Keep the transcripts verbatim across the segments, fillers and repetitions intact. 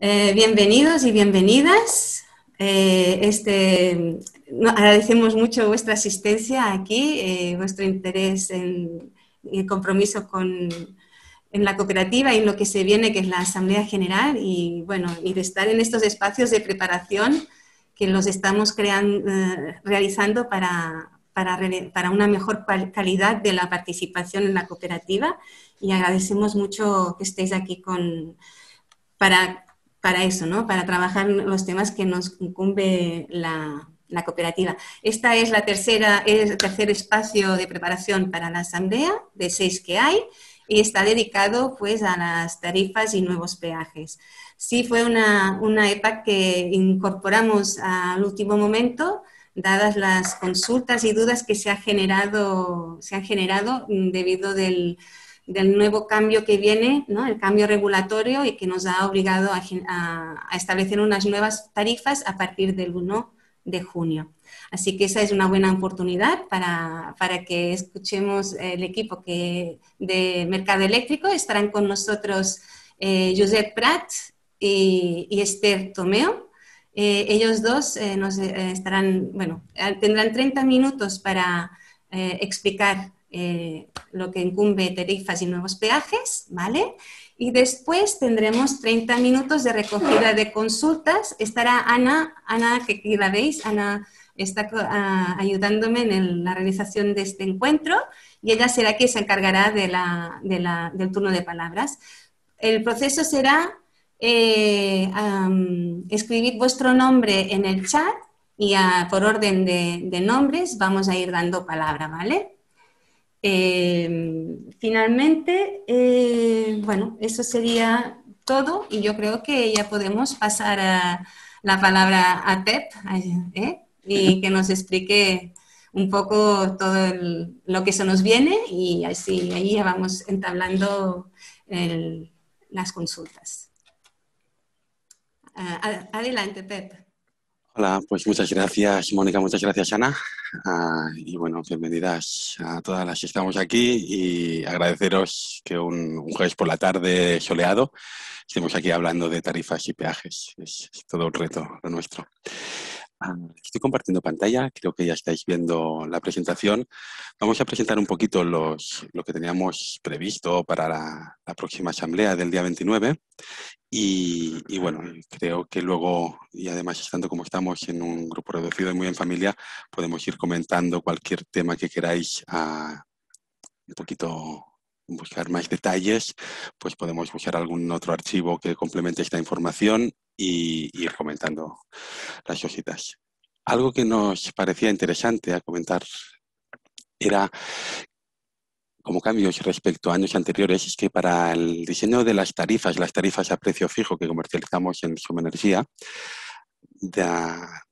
Eh, bienvenidos y bienvenidas. Eh, este, no, agradecemos mucho vuestra asistencia aquí, eh, vuestro interés en el compromiso con en la cooperativa y en lo que se viene, que es la Asamblea General, y bueno, y de estar en estos espacios de preparación que los estamos creando, eh, realizando para, para, para una mejor calidad de la participación en la cooperativa, y agradecemos mucho que estéis aquí con, para, para eso, ¿no? Para trabajar los temas que nos incumbe la, la cooperativa. Esta es la tercera, es el tercer espacio de preparación para la Asamblea, de seis que hay, y está dedicado pues a las tarifas y nuevos peajes. Sí fue una, una E P A C que incorporamos al último momento, dadas las consultas y dudas que se, ha generado, se han generado debido del, del nuevo cambio que viene, ¿no? El cambio regulatorio, y que nos ha obligado a, a, a establecer unas nuevas tarifas a partir del uno de junio. Así que esa es una buena oportunidad para, para que escuchemos el equipo que, de Mercado Eléctrico. Estarán con nosotros eh, Josep Prat y, y Esther Tomeo. Eh, ellos dos eh, nos estarán, bueno, tendrán treinta minutos para eh, explicar eh, lo que incumbe tarifas y nuevos peajes, ¿vale? Y después tendremos treinta minutos de recogida de consultas. Estará Ana, Ana que aquí la veis, Ana está uh, ayudándome en el, la realización de este encuentro, y ella será quien se encargará de la, de la, del turno de palabras. El proceso será eh, um, escribir vuestro nombre en el chat, y a, por orden de, de nombres vamos a ir dando palabra, ¿vale? Eh, finalmente, eh, bueno, eso sería todo, y yo creo que ya podemos pasar a la palabra a Pep, ¿eh? Y que nos explique un poco todo el, lo que se nos viene, y así ahí ya vamos entablando el, las consultas. Uh, adelante, Pep. Hola, pues muchas gracias, Mónica, muchas gracias, Ana. Uh, y bueno, bienvenidas a todas las que estamos aquí, y agradeceros que un, un jueves por la tarde soleado estemos aquí hablando de tarifas y peajes. Es, es todo un reto lo nuestro. Uh, estoy compartiendo pantalla, creo que ya estáis viendo la presentación. Vamos a presentar un poquito los, lo que teníamos previsto para la, la próxima asamblea del día veintinueve. Y, y bueno, creo que luego, y además estando como estamos en un grupo reducido y muy en familia, podemos ir comentando cualquier tema que queráis, a un poquito buscar más detalles, pues podemos buscar algún otro archivo que complemente esta información y ir comentando las cositas. Algo que nos parecía interesante a comentar era, como cambios respecto a años anteriores, es que para el diseño de las tarifas, las tarifas a precio fijo que comercializamos en Som Energia, de,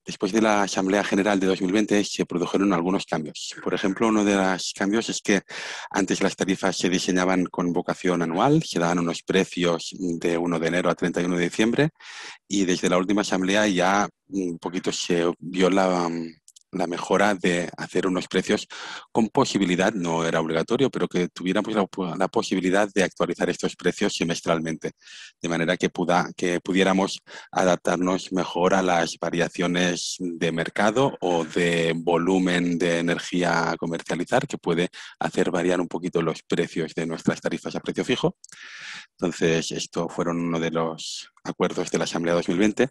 después de la Asamblea General de dos mil veinte se produjeron algunos cambios. Por ejemplo, uno de los cambios es que antes las tarifas se diseñaban con vocación anual, se daban unos precios de uno de enero a treinta y uno de diciembre, y desde la última Asamblea ya un poquito se vio la... la mejora de hacer unos precios con posibilidad, no era obligatorio, pero que tuviéramos la, la posibilidad de actualizar estos precios semestralmente, de manera que, puda, que pudiéramos adaptarnos mejor a las variaciones de mercado o de volumen de energía a comercializar, que puede hacer variar un poquito los precios de nuestras tarifas a precio fijo. Entonces, esto fueron uno de los acuerdos de la Asamblea dos mil veinte.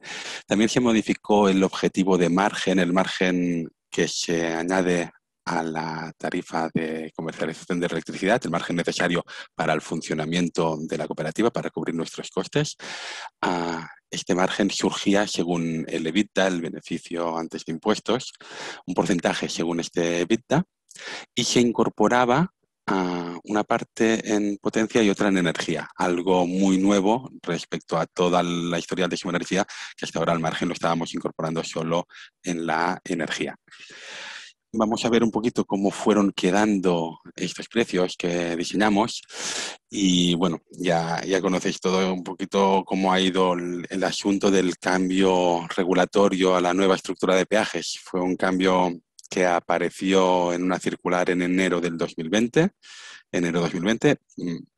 También se modificó el objetivo de margen, el margen que se añade a la tarifa de comercialización de electricidad, el margen necesario para el funcionamiento de la cooperativa, para cubrir nuestros costes. Este margen surgía según el EBITDA, el beneficio antes de impuestos, un porcentaje según este EBITDA, y se incorporaba Uh, una parte en potencia y otra en energía, algo muy nuevo respecto a toda la historia de Som Energia, que hasta ahora al margen lo estábamos incorporando solo en la energía. Vamos a ver un poquito cómo fueron quedando estos precios que diseñamos, y bueno, ya, ya conocéis todo un poquito cómo ha ido el, el asunto del cambio regulatorio a la nueva estructura de peajes. Fue un cambio que apareció en una circular en enero del dos mil veinte, enero de dos mil veinte,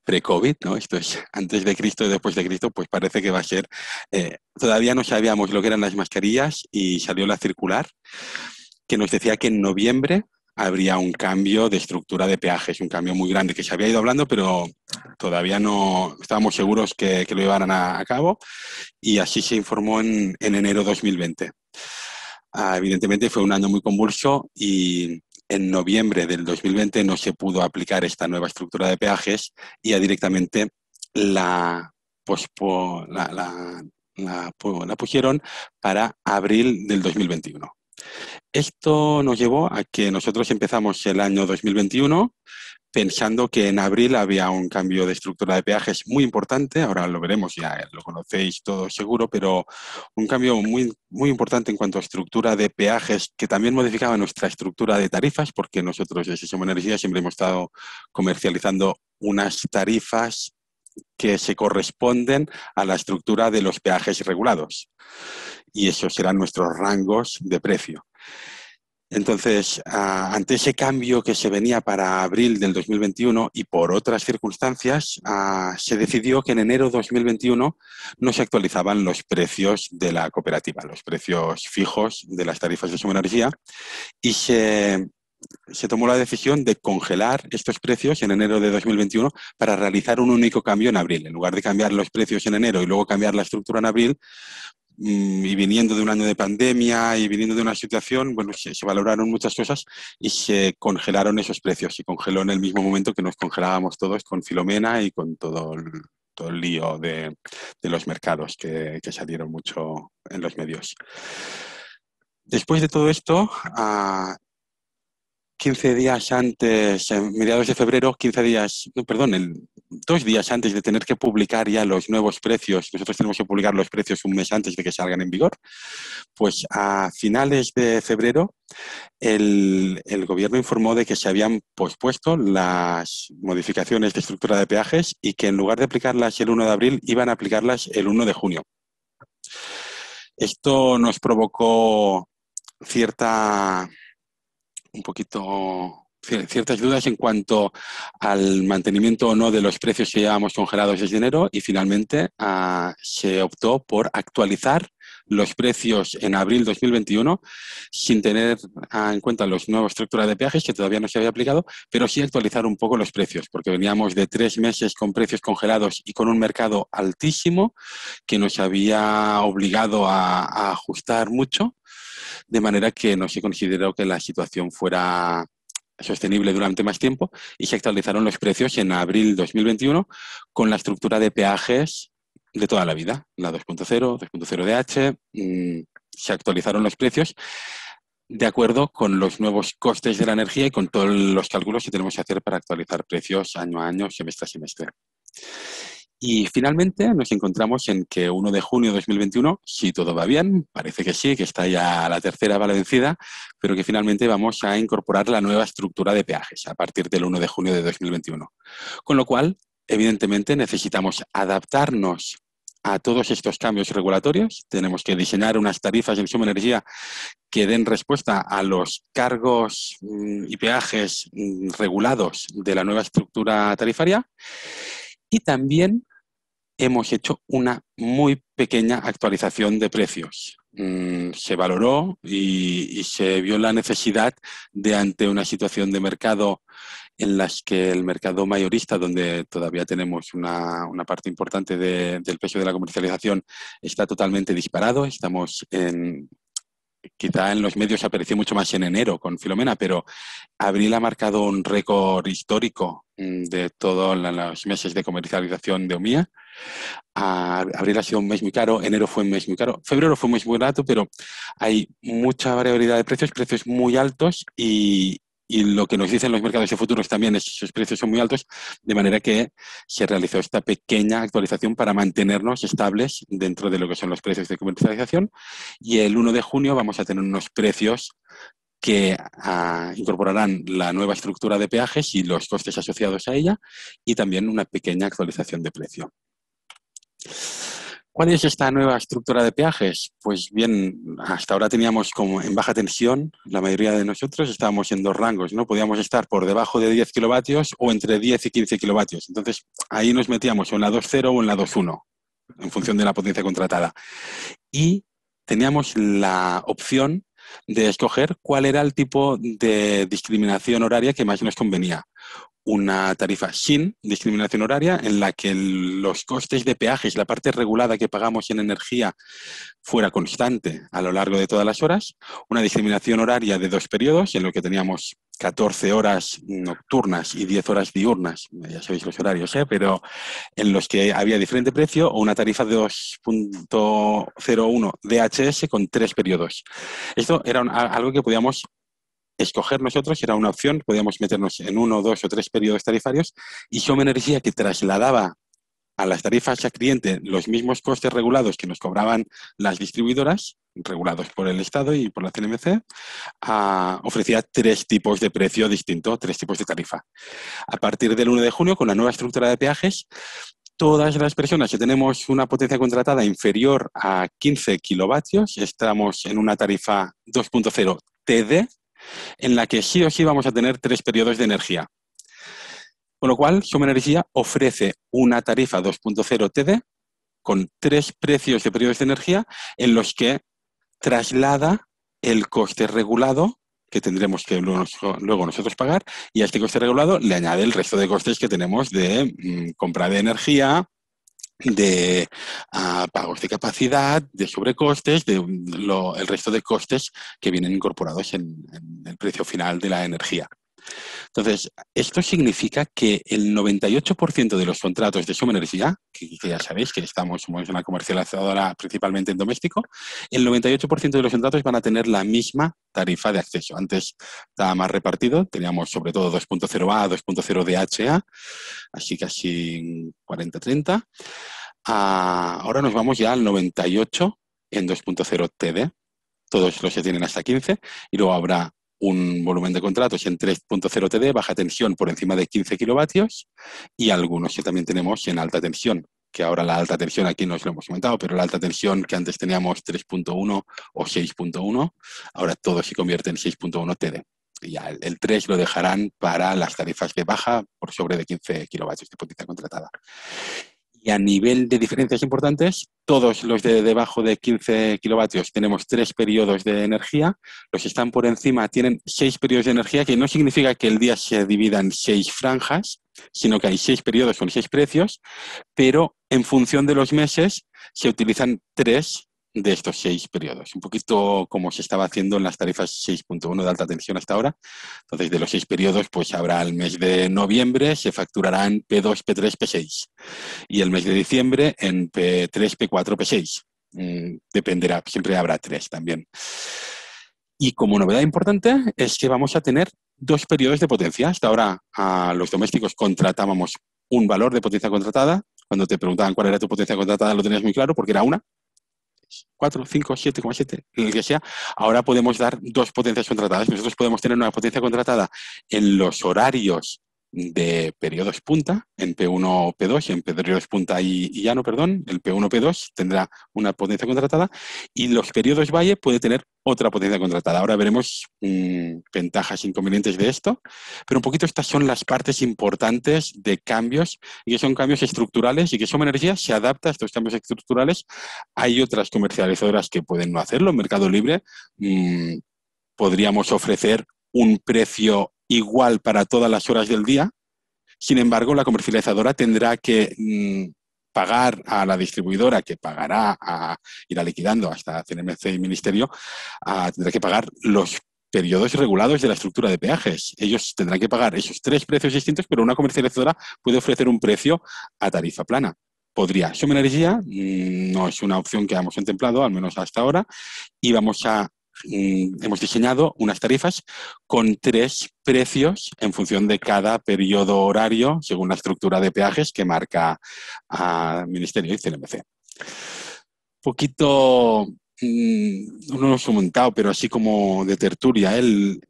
pre-COVID, ¿no? Esto es antes de Cristo y después de Cristo, pues parece que va a ser... Eh, todavía no sabíamos lo que eran las mascarillas y salió la circular que nos decía que en noviembre habría un cambio de estructura de peajes, un cambio muy grande que se había ido hablando, pero todavía no estábamos seguros que, que lo llevaran a, a cabo, y así se informó en, en enero de dos mil veinte. Ah, evidentemente fue un año muy convulso y en noviembre del dos mil veinte no se pudo aplicar esta nueva estructura de peajes y ya directamente la, pospo, la, la, la, la pusieron para abril del dos mil veintiuno. Esto nos llevó a que nosotros empezamos el año dos mil veintiuno pensando que en abril había un cambio de estructura de peajes muy importante, ahora lo veremos, ya lo conocéis todos seguro, pero un cambio muy, muy importante en cuanto a estructura de peajes que también modificaba nuestra estructura de tarifas, porque nosotros desde Som Energia siempre hemos estado comercializando unas tarifas que se corresponden a la estructura de los peajes regulados. Y esos serán nuestros rangos de precio. Entonces, ante ese cambio que se venía para abril del dos mil veintiuno y por otras circunstancias, se decidió que en enero de dos mil veintiuno no se actualizaban los precios de la cooperativa, los precios fijos de las tarifas de Som Energia, y se... se tomó la decisión de congelar estos precios en enero de dos mil veintiuno para realizar un único cambio en abril. En lugar de cambiar los precios en enero y luego cambiar la estructura en abril, y viniendo de un año de pandemia y viniendo de una situación, bueno, se, se valoraron muchas cosas y se congelaron esos precios. Se congeló en el mismo momento que nos congelábamos todos con Filomena y con todo el, todo el lío de, de los mercados que, que salieron mucho en los medios. Después de todo esto... Uh, quince días antes, en mediados de febrero, quince días, no, perdón, el, dos días antes de tener que publicar ya los nuevos precios, nosotros tenemos que publicar los precios un mes antes de que salgan en vigor, pues a finales de febrero el, el gobierno informó de que se habían pospuesto las modificaciones de estructura de peajes y que en lugar de aplicarlas el uno de abril, iban a aplicarlas el uno de junio. Esto nos provocó cierta... un poquito ciertas dudas en cuanto al mantenimiento o no de los precios que llevábamos congelados desde enero y finalmente uh, se optó por actualizar los precios en abril dos mil veintiuno sin tener uh, en cuenta los nuevos estructuras de peajes que todavía no se había aplicado, pero sí actualizar un poco los precios porque veníamos de tres meses con precios congelados y con un mercado altísimo que nos había obligado a, a ajustar mucho. De manera que no se consideró que la situación fuera sostenible durante más tiempo y se actualizaron los precios en abril dos mil veintiuno con la estructura de peajes de toda la vida, la dos punto cero, dos punto cero D H, se actualizaron los precios de acuerdo con los nuevos costes de la energía y con todos los cálculos que tenemos que hacer para actualizar precios año a año, semestre a semestre. Y finalmente nos encontramos en que uno de junio de dos mil veintiuno, si todo va bien, parece que sí, que está ya la tercera bala vencida, pero que finalmente vamos a incorporar la nueva estructura de peajes a partir del uno de junio de dos mil veintiuno. Con lo cual, evidentemente, necesitamos adaptarnos a todos estos cambios regulatorios. Tenemos que diseñar unas tarifas en Som Energia que den respuesta a los cargos y peajes regulados de la nueva estructura tarifaria. Y también hemos hecho una muy pequeña actualización de precios. Mm, se valoró y, y se vio la necesidad de, ante una situación de mercado en las que el mercado mayorista, donde todavía tenemos una, una parte importante de, del peso de la comercialización, está totalmente disparado. Estamos en... Quizá en los medios apareció mucho más en enero con Filomena, pero abril ha marcado un récord histórico de todos los meses de comercialización de O M I A. Abril ha sido un mes muy caro, enero fue un mes muy caro, febrero fue un mes muy barato, pero hay mucha variabilidad de precios, precios muy altos y, y lo que nos dicen los mercados de futuros también es que esos precios son muy altos, de manera que se realizó esta pequeña actualización para mantenernos estables dentro de lo que son los precios de comercialización y el uno de junio vamos a tener unos precios que uh, incorporarán la nueva estructura de peajes y los costes asociados a ella y también una pequeña actualización de precio. ¿Cuál es esta nueva estructura de peajes? Pues bien, hasta ahora teníamos como en baja tensión, la mayoría de nosotros estábamos en dos rangos, ¿no? Podíamos estar por debajo de diez kilovatios o entre diez y quince kilovatios. Entonces, ahí nos metíamos o en la dos cero o en la dos uno, en función de la potencia contratada. Y teníamos la opción de escoger cuál era el tipo de discriminación horaria que más nos convenía. Una tarifa sin discriminación horaria en la que los costes de peajes, la parte regulada que pagamos en energía, fuera constante a lo largo de todas las horas. Una discriminación horaria de dos periodos, en lo que teníamos catorce horas nocturnas y diez horas diurnas, ya sabéis los horarios, ¿eh? Pero en los que había diferente precio, o una tarifa de dos punto cero uno D H S con tres periodos. Esto era un, algo que podíamos escoger nosotros, era una opción, podíamos meternos en uno, dos o tres periodos tarifarios, y Som Energia, que trasladaba a las tarifas a cliente los mismos costes regulados que nos cobraban las distribuidoras, regulados por el Estado y por la C N M C, uh, ofrecía tres tipos de precio distinto, tres tipos de tarifa. A partir del uno de junio, con la nueva estructura de peajes, todas las personas que tenemos una potencia contratada inferior a quince kilovatios, estamos en una tarifa dos punto cero T D, en la que sí o sí vamos a tener tres periodos de energía. Con lo cual, Som Energia ofrece una tarifa dos punto cero T D con tres precios de periodos de energía en los que traslada el coste regulado que tendremos que luego nosotros pagar, y a este coste regulado le añade el resto de costes que tenemos de mm, compra de energía, de uh, pagos de capacidad, de sobrecostes, de lo, el resto de costes que vienen incorporados en, en el precio final de la energía. Entonces, esto significa que el noventa y ocho por ciento de los contratos de Som Energia, que, que ya sabéis que estamos, somos una comercializadora principalmente en doméstico, el noventa y ocho por ciento de los contratos van a tener la misma tarifa de acceso. Antes estaba más repartido, teníamos sobre todo dos punto cero A, dos punto cero D H A, así casi cuarenta treinta. Ahora nos vamos ya al noventa y ocho en dos punto cero T D, todos los que tienen hasta quince, y luego habrá un volumen de contratos en tres punto cero T D, baja tensión por encima de quince kilovatios, y algunos que también tenemos en alta tensión, que ahora la alta tensión aquí no os lo hemos comentado, pero la alta tensión que antes teníamos tres punto uno o seis punto uno, ahora todo se convierte en seis punto uno T D. Y ya el tres lo dejarán para las tarifas de baja por sobre de quince kilovatios de potencia contratada. Y a nivel de diferencias importantes, todos los de debajo de quince kilovatios tenemos tres periodos de energía, los que están por encima tienen seis periodos de energía, que no significa que el día se divida en seis franjas, sino que hay seis periodos con seis precios, pero en función de los meses se utilizan tres de estos seis periodos, un poquito como se estaba haciendo en las tarifas seis punto uno de alta tensión hasta ahora. Entonces, de los seis periodos, pues habrá el mes de noviembre, se facturarán P dos, P tres, P seis, y el mes de diciembre en P tres, P cuatro, P seis. Mm, dependerá, siempre habrá tres también. Y como novedad importante es que vamos a tener dos periodos de potencia. Hasta ahora a los domésticos contratábamos un valor de potencia contratada. Cuando te preguntaban cuál era tu potencia contratada lo tenías muy claro porque era una. cuatro, cinco, siete, siete, el que sea. Ahora podemos dar dos potencias contratadas. Nosotros podemos tener una potencia contratada en los horarios de periodos punta, en P uno, P dos, en periodos punta y, y llano, perdón, el P uno, P dos tendrá una potencia contratada, y los periodos valle puede tener otra potencia contratada. Ahora veremos mmm, ventajas e inconvenientes de esto, pero un poquito estas son las partes importantes de cambios, y que son cambios estructurales, y que Som Energia se adapta a estos cambios estructurales. Hay otras comercializadoras que pueden no hacerlo. En Mercado Libre mmm, podríamos ofrecer un precio igual para todas las horas del día. Sin embargo, la comercializadora tendrá que mmm, pagar a la distribuidora, que pagará, a, irá liquidando hasta C N M C y Ministerio, a, tendrá que pagar los periodos regulados de la estructura de peajes. Ellos tendrán que pagar esos tres precios distintos, pero una comercializadora puede ofrecer un precio a tarifa plana. Podría. Som Energia mmm, no es una opción que hemos contemplado, al menos hasta ahora, y vamos a hemos diseñado unas tarifas con tres precios en función de cada periodo horario según la estructura de peajes que marca uh, Ministerio y C N M C. Un poquito, mmm, no lo hemos comentado, pero así como de tertulia, el,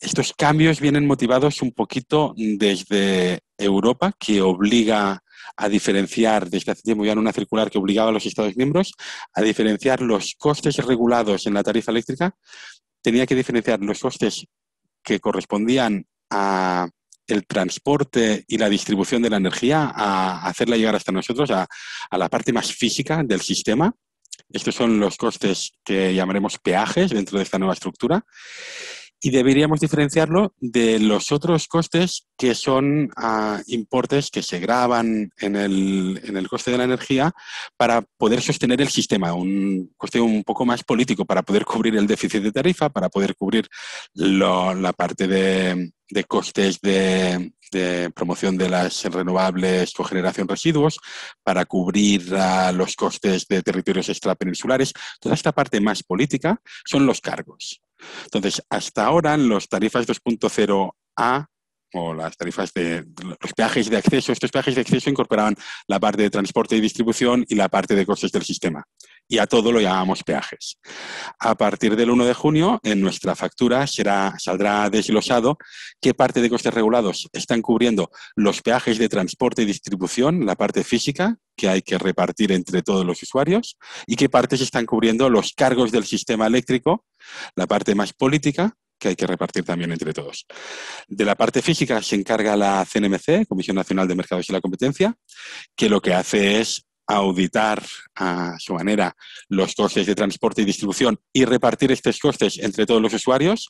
estos cambios vienen motivados un poquito desde Europa, que obliga a diferenciar desde hace tiempo ya en una circular que obligaba a los Estados miembros a diferenciar los costes regulados en la tarifa eléctrica. Tenía que diferenciar los costes que correspondían a el transporte y la distribución de la energía, a hacerla llegar hasta nosotros, a, a la parte más física del sistema. Estos son los costes que llamaremos peajes dentro de esta nueva estructura. Y deberíamos diferenciarlo de los otros costes que son uh, importes que se gravan en el, en el coste de la energía para poder sostener el sistema, un coste un poco más político para poder cubrir el déficit de tarifa, para poder cubrir lo, la parte de, de costes de, de promoción de las renovables, cogeneración, residuos, para cubrir uh, los costes de territorios extrapeninsulares. Toda esta parte más política son los cargos. Entonces, hasta ahora, las tarifas dos punto cero A o las tarifas de los peajes de acceso, estos peajes de acceso incorporaban la parte de transporte y distribución y la parte de costes del sistema. Y a todo lo llamamos peajes. A partir del uno de junio, en nuestra factura será, saldrá desglosado qué parte de costes regulados están cubriendo los peajes de transporte y distribución, la parte física, que hay que repartir entre todos los usuarios, y qué partes están cubriendo los cargos del sistema eléctrico, la parte más política, que hay que repartir también entre todos. De la parte física se encarga la C N M C, Comisión Nacional de Mercados y la Competencia, que lo que hace es auditar a su manera los costes de transporte y distribución y repartir estos costes entre todos los usuarios,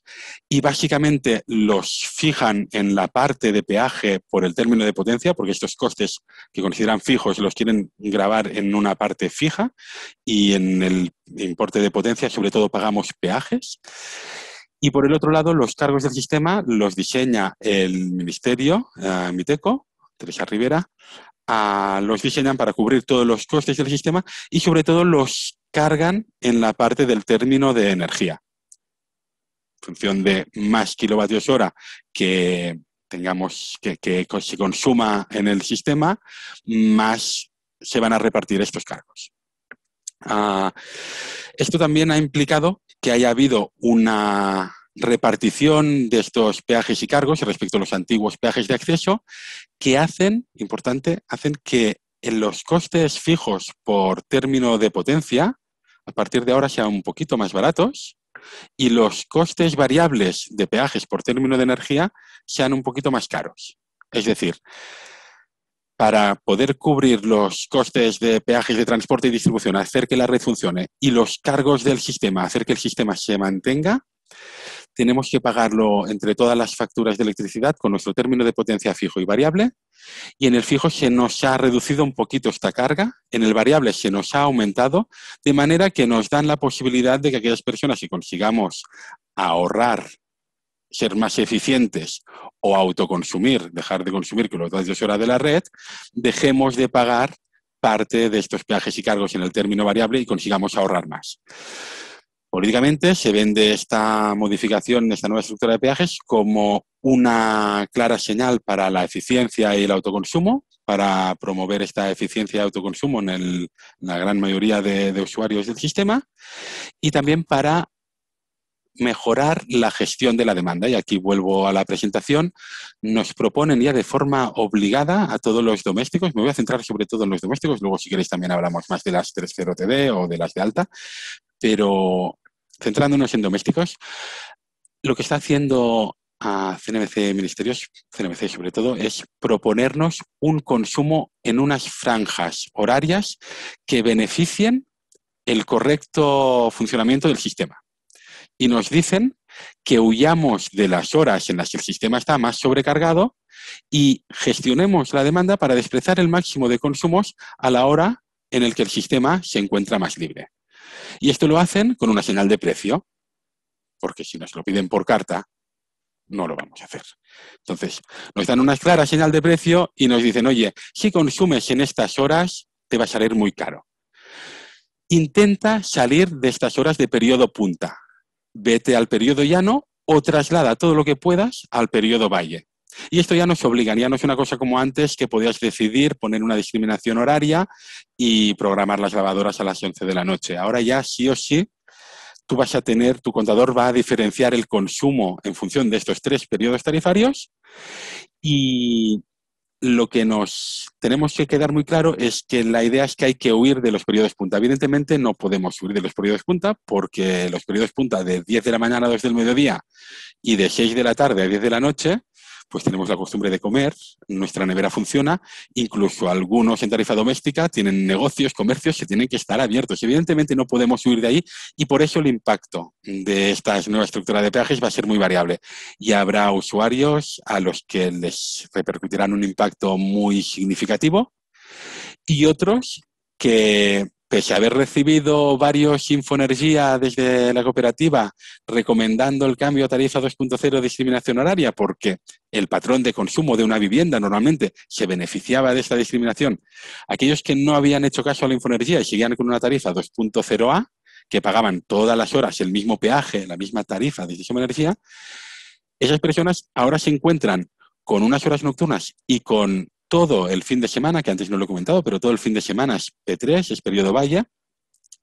y básicamente los fijan en la parte de peaje por el término de potencia, porque estos costes que consideran fijos los quieren grabar en una parte fija, y en el importe de potencia sobre todo pagamos peajes. Y por el otro lado, los cargos del sistema los diseña el Ministerio, eh, MITECO, Teresa Rivera. A, los diseñan para cubrir todos los costes del sistema y sobre todo los cargan en la parte del término de energía. En función de más kilovatios hora que tengamos que, que se consuma en el sistema, más se van a repartir estos cargos. Ah, esto también ha implicado que haya habido una repartición de estos peajes y cargos respecto a los antiguos peajes de acceso, que hacen, importante, hacen que en los costes fijos por término de potencia a partir de ahora sean un poquito más baratos y los costes variables de peajes por término de energía sean un poquito más caros. Es decir, para poder cubrir los costes de peajes de transporte y distribución, hacer que la red funcione, y los cargos del sistema, hacer que el sistema se mantenga, tenemos que pagarlo entre todas las facturas de electricidad con nuestro término de potencia fijo y variable, y en el fijo se nos ha reducido un poquito esta carga, en el variable se nos ha aumentado, de manera que nos dan la posibilidad de que aquellas personas que consigamos ahorrar, ser más eficientes o autoconsumir, dejar de consumir kilovatios hora de la red, dejemos de pagar parte de estos peajes y cargos en el término variable y consigamos ahorrar más. Políticamente se vende esta modificación, esta nueva estructura de peajes, como una clara señal para la eficiencia y el autoconsumo, para promover esta eficiencia y autoconsumo en, el, en la gran mayoría de, de usuarios del sistema, y también para mejorar la gestión de la demanda. Y aquí vuelvo a la presentación. Nos proponen ya de forma obligada a todos los domésticos, me voy a centrar sobre todo en los domésticos, luego si queréis también hablamos más de las tres cero T D o de las de alta, pero centrándonos en domésticos, lo que está haciendo a C N M C Ministerios, C N M C sobre todo, es proponernos un consumo en unas franjas horarias que beneficien el correcto funcionamiento del sistema. Y nos dicen que huyamos de las horas en las que el sistema está más sobrecargado y gestionemos la demanda para desprezar el máximo de consumos a la hora en el que el sistema se encuentra más libre. Y esto lo hacen con una señal de precio, porque si nos lo piden por carta, no lo vamos a hacer. Entonces, nos dan una clara señal de precio y nos dicen, oye, si consumes en estas horas, te va a salir muy caro. Intenta salir de estas horas de periodo punta. Vete al periodo llano o traslada todo lo que puedas al periodo valle. Y esto ya nos obliga, ya no es una cosa como antes que podías decidir poner una discriminación horaria y programar las lavadoras a las once de la noche. Ahora ya sí o sí, tú vas a tener, tu contador va a diferenciar el consumo en función de estos tres periodos tarifarios y lo que nos tenemos que quedar muy claro es que la idea es que hay que huir de los periodos punta. Evidentemente no podemos huir de los periodos punta porque los periodos punta de diez de la mañana a dos del mediodía y de seis de la tarde a diez de la noche, pues tenemos la costumbre de comer, nuestra nevera funciona, incluso algunos en tarifa doméstica tienen negocios, comercios que tienen que estar abiertos. Evidentemente no podemos huir de ahí y por eso el impacto de esta nueva estructura de peajes va a ser muy variable. Y habrá usuarios a los que les repercutirán un impacto muy significativo y otros que, pese a haber recibido varios infoenergía desde la cooperativa recomendando el cambio a tarifa dos punto cero discriminación horaria, porque el patrón de consumo de una vivienda normalmente se beneficiaba de esta discriminación, aquellos que no habían hecho caso a la infoenergía y seguían con una tarifa dos punto cero A, que pagaban todas las horas el mismo peaje, la misma tarifa de Som Energia, esas personas ahora se encuentran con unas horas nocturnas y con todo el fin de semana, que antes no lo he comentado, pero todo el fin de semana es P tres, es periodo valla.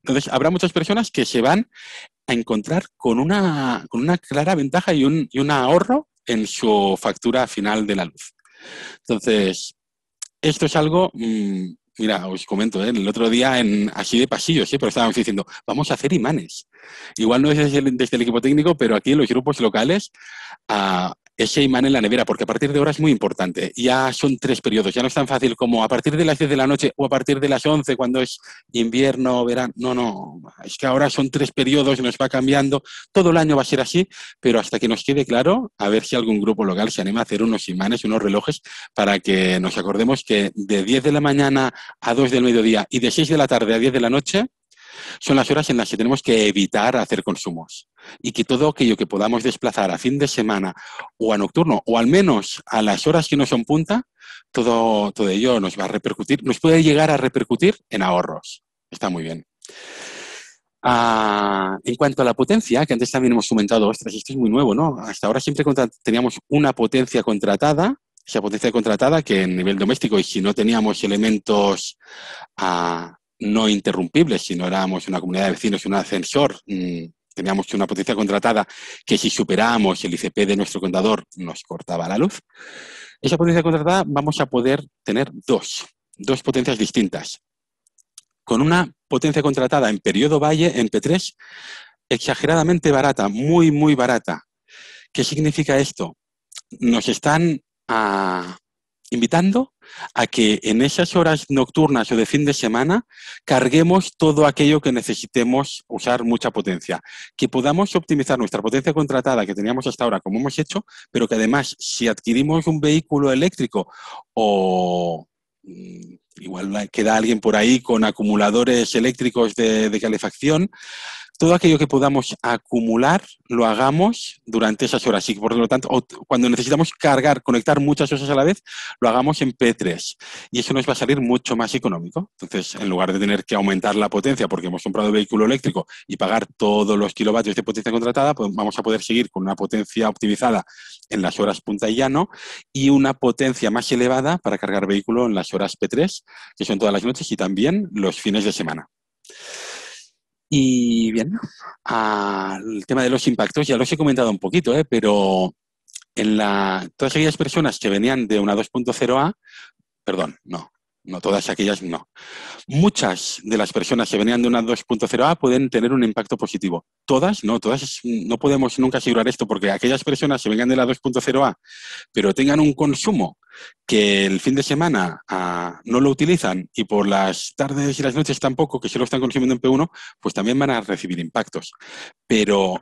Entonces, habrá muchas personas que se van a encontrar con una, con una clara ventaja y un, y un ahorro en su factura final de la luz. Entonces, esto es algo... Mmm, mira, os comento, ¿eh? El otro día, en, así de pasillos, ¿eh? Pero estábamos diciendo, vamos a hacer imanes. Igual no es desde el, desde el equipo técnico, pero aquí en los grupos locales... a, ese imán en la nevera, porque a partir de ahora es muy importante. Ya son tres periodos, ya no es tan fácil como a partir de las diez de la noche o a partir de las once cuando es invierno, verano. No, no, es que ahora son tres periodos, nos va cambiando. Todo el año va a ser así, pero hasta que nos quede claro, a ver si algún grupo local se anima a hacer unos imanes, unos relojes, para que nos acordemos que de diez de la mañana a dos del mediodía y de seis de la tarde a diez de la noche son las horas en las que tenemos que evitar hacer consumos y que todo aquello que podamos desplazar a fin de semana o a nocturno o al menos a las horas que no son punta, todo, todo ello nos va a repercutir, nos puede llegar a repercutir en ahorros. Está muy bien. Ah, en cuanto a la potencia, que antes también hemos comentado, ostras, esto es muy nuevo, ¿no? Hasta ahora siempre teníamos una potencia contratada, esa potencia contratada que en nivel doméstico y si no teníamos elementos... Ah, no interrumpibles, si no éramos una comunidad de vecinos, un ascensor, mmm, teníamos una potencia contratada que si superábamos el I C P de nuestro contador nos cortaba la luz. Esa potencia contratada vamos a poder tener dos, dos potencias distintas. Con una potencia contratada en periodo valle, en P tres, exageradamente barata, muy, muy barata. ¿Qué significa esto? Nos están a... invitando a que en esas horas nocturnas o de fin de semana carguemos todo aquello que necesitemos usar mucha potencia. Que podamos optimizar nuestra potencia contratada que teníamos hasta ahora, como hemos hecho, pero que además, si adquirimos un vehículo eléctrico o... igual queda alguien por ahí con acumuladores eléctricos de, de calefacción, todo aquello que podamos acumular lo hagamos durante esas horas y por lo tanto cuando necesitamos cargar, conectar muchas cosas a la vez, lo hagamos en P tres y eso nos va a salir mucho más económico. Entonces, en lugar de tener que aumentar la potencia porque hemos comprado el vehículo eléctrico y pagar todos los kilovatios de potencia contratada, pues vamos a poder seguir con una potencia optimizada en las horas punta y llano y una potencia más elevada para cargar vehículo en las horas P tres, que son todas las noches y también los fines de semana. Y bien, al tema de los impactos, ya los he comentado un poquito, ¿eh? Pero en la, todas aquellas personas que venían de una dos punto cero A, perdón, no, no todas aquellas, no. Muchas de las personas que venían de una dos punto cero A pueden tener un impacto positivo. Todas, no, todas no podemos nunca asegurar esto, porque aquellas personas que vengan de la dos punto cero A, pero tengan un consumo que el fin de semana ah, no lo utilizan y por las tardes y las noches tampoco, que se lo están consumiendo en P uno, pues también van a recibir impactos. Pero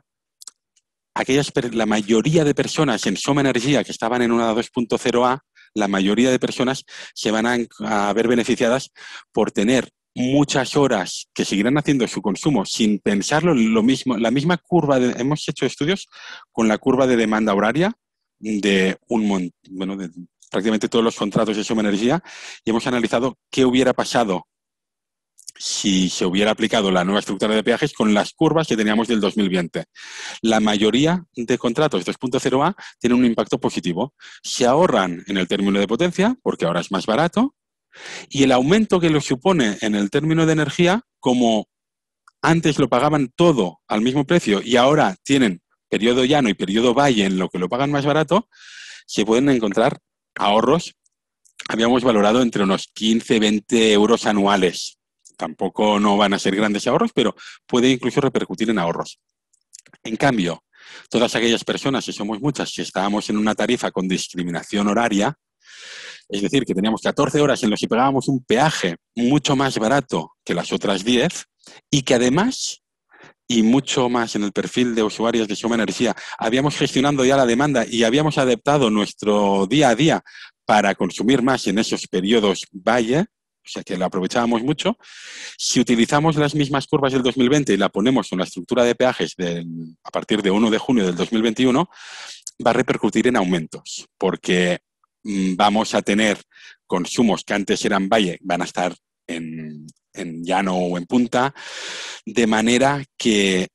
aquellas, la mayoría de personas en Som Energia que estaban en una dos punto cero A, la mayoría de personas se van a ver beneficiadas por tener muchas horas que seguirán haciendo su consumo sin pensarlo. Lo mismo, la misma curva, de, hemos hecho estudios con la curva de demanda horaria de, un, bueno, de prácticamente todos los contratos de Som Energia y hemos analizado qué hubiera pasado si se hubiera aplicado la nueva estructura de peajes con las curvas que teníamos del dos mil veinte. La mayoría de contratos dos punto cero A tienen un impacto positivo. Se ahorran en el término de potencia, porque ahora es más barato, y el aumento que lo supone en el término de energía, como antes lo pagaban todo al mismo precio y ahora tienen periodo llano y periodo valle en lo que lo pagan más barato, se pueden encontrar ahorros habíamos valorado entre unos quince, veinte euros anuales. Tampoco no van a ser grandes ahorros, pero puede incluso repercutir en ahorros. En cambio, todas aquellas personas, si somos muchas, que estábamos en una tarifa con discriminación horaria, es decir, que teníamos catorce horas en las que pagábamos un peaje mucho más barato que las otras diez, y que además, y mucho más en el perfil de usuarios de Som Energia, habíamos gestionado ya la demanda y habíamos adaptado nuestro día a día para consumir más en esos periodos valle, o sea que lo aprovechábamos mucho. Si utilizamos las mismas curvas del dos mil veinte y la ponemos en la estructura de peajes de, a partir de uno de junio del dos mil veintiuno, va a repercutir en aumentos, porque vamos a tener consumos que antes eran valle, van a estar en, en llano o en punta, de manera que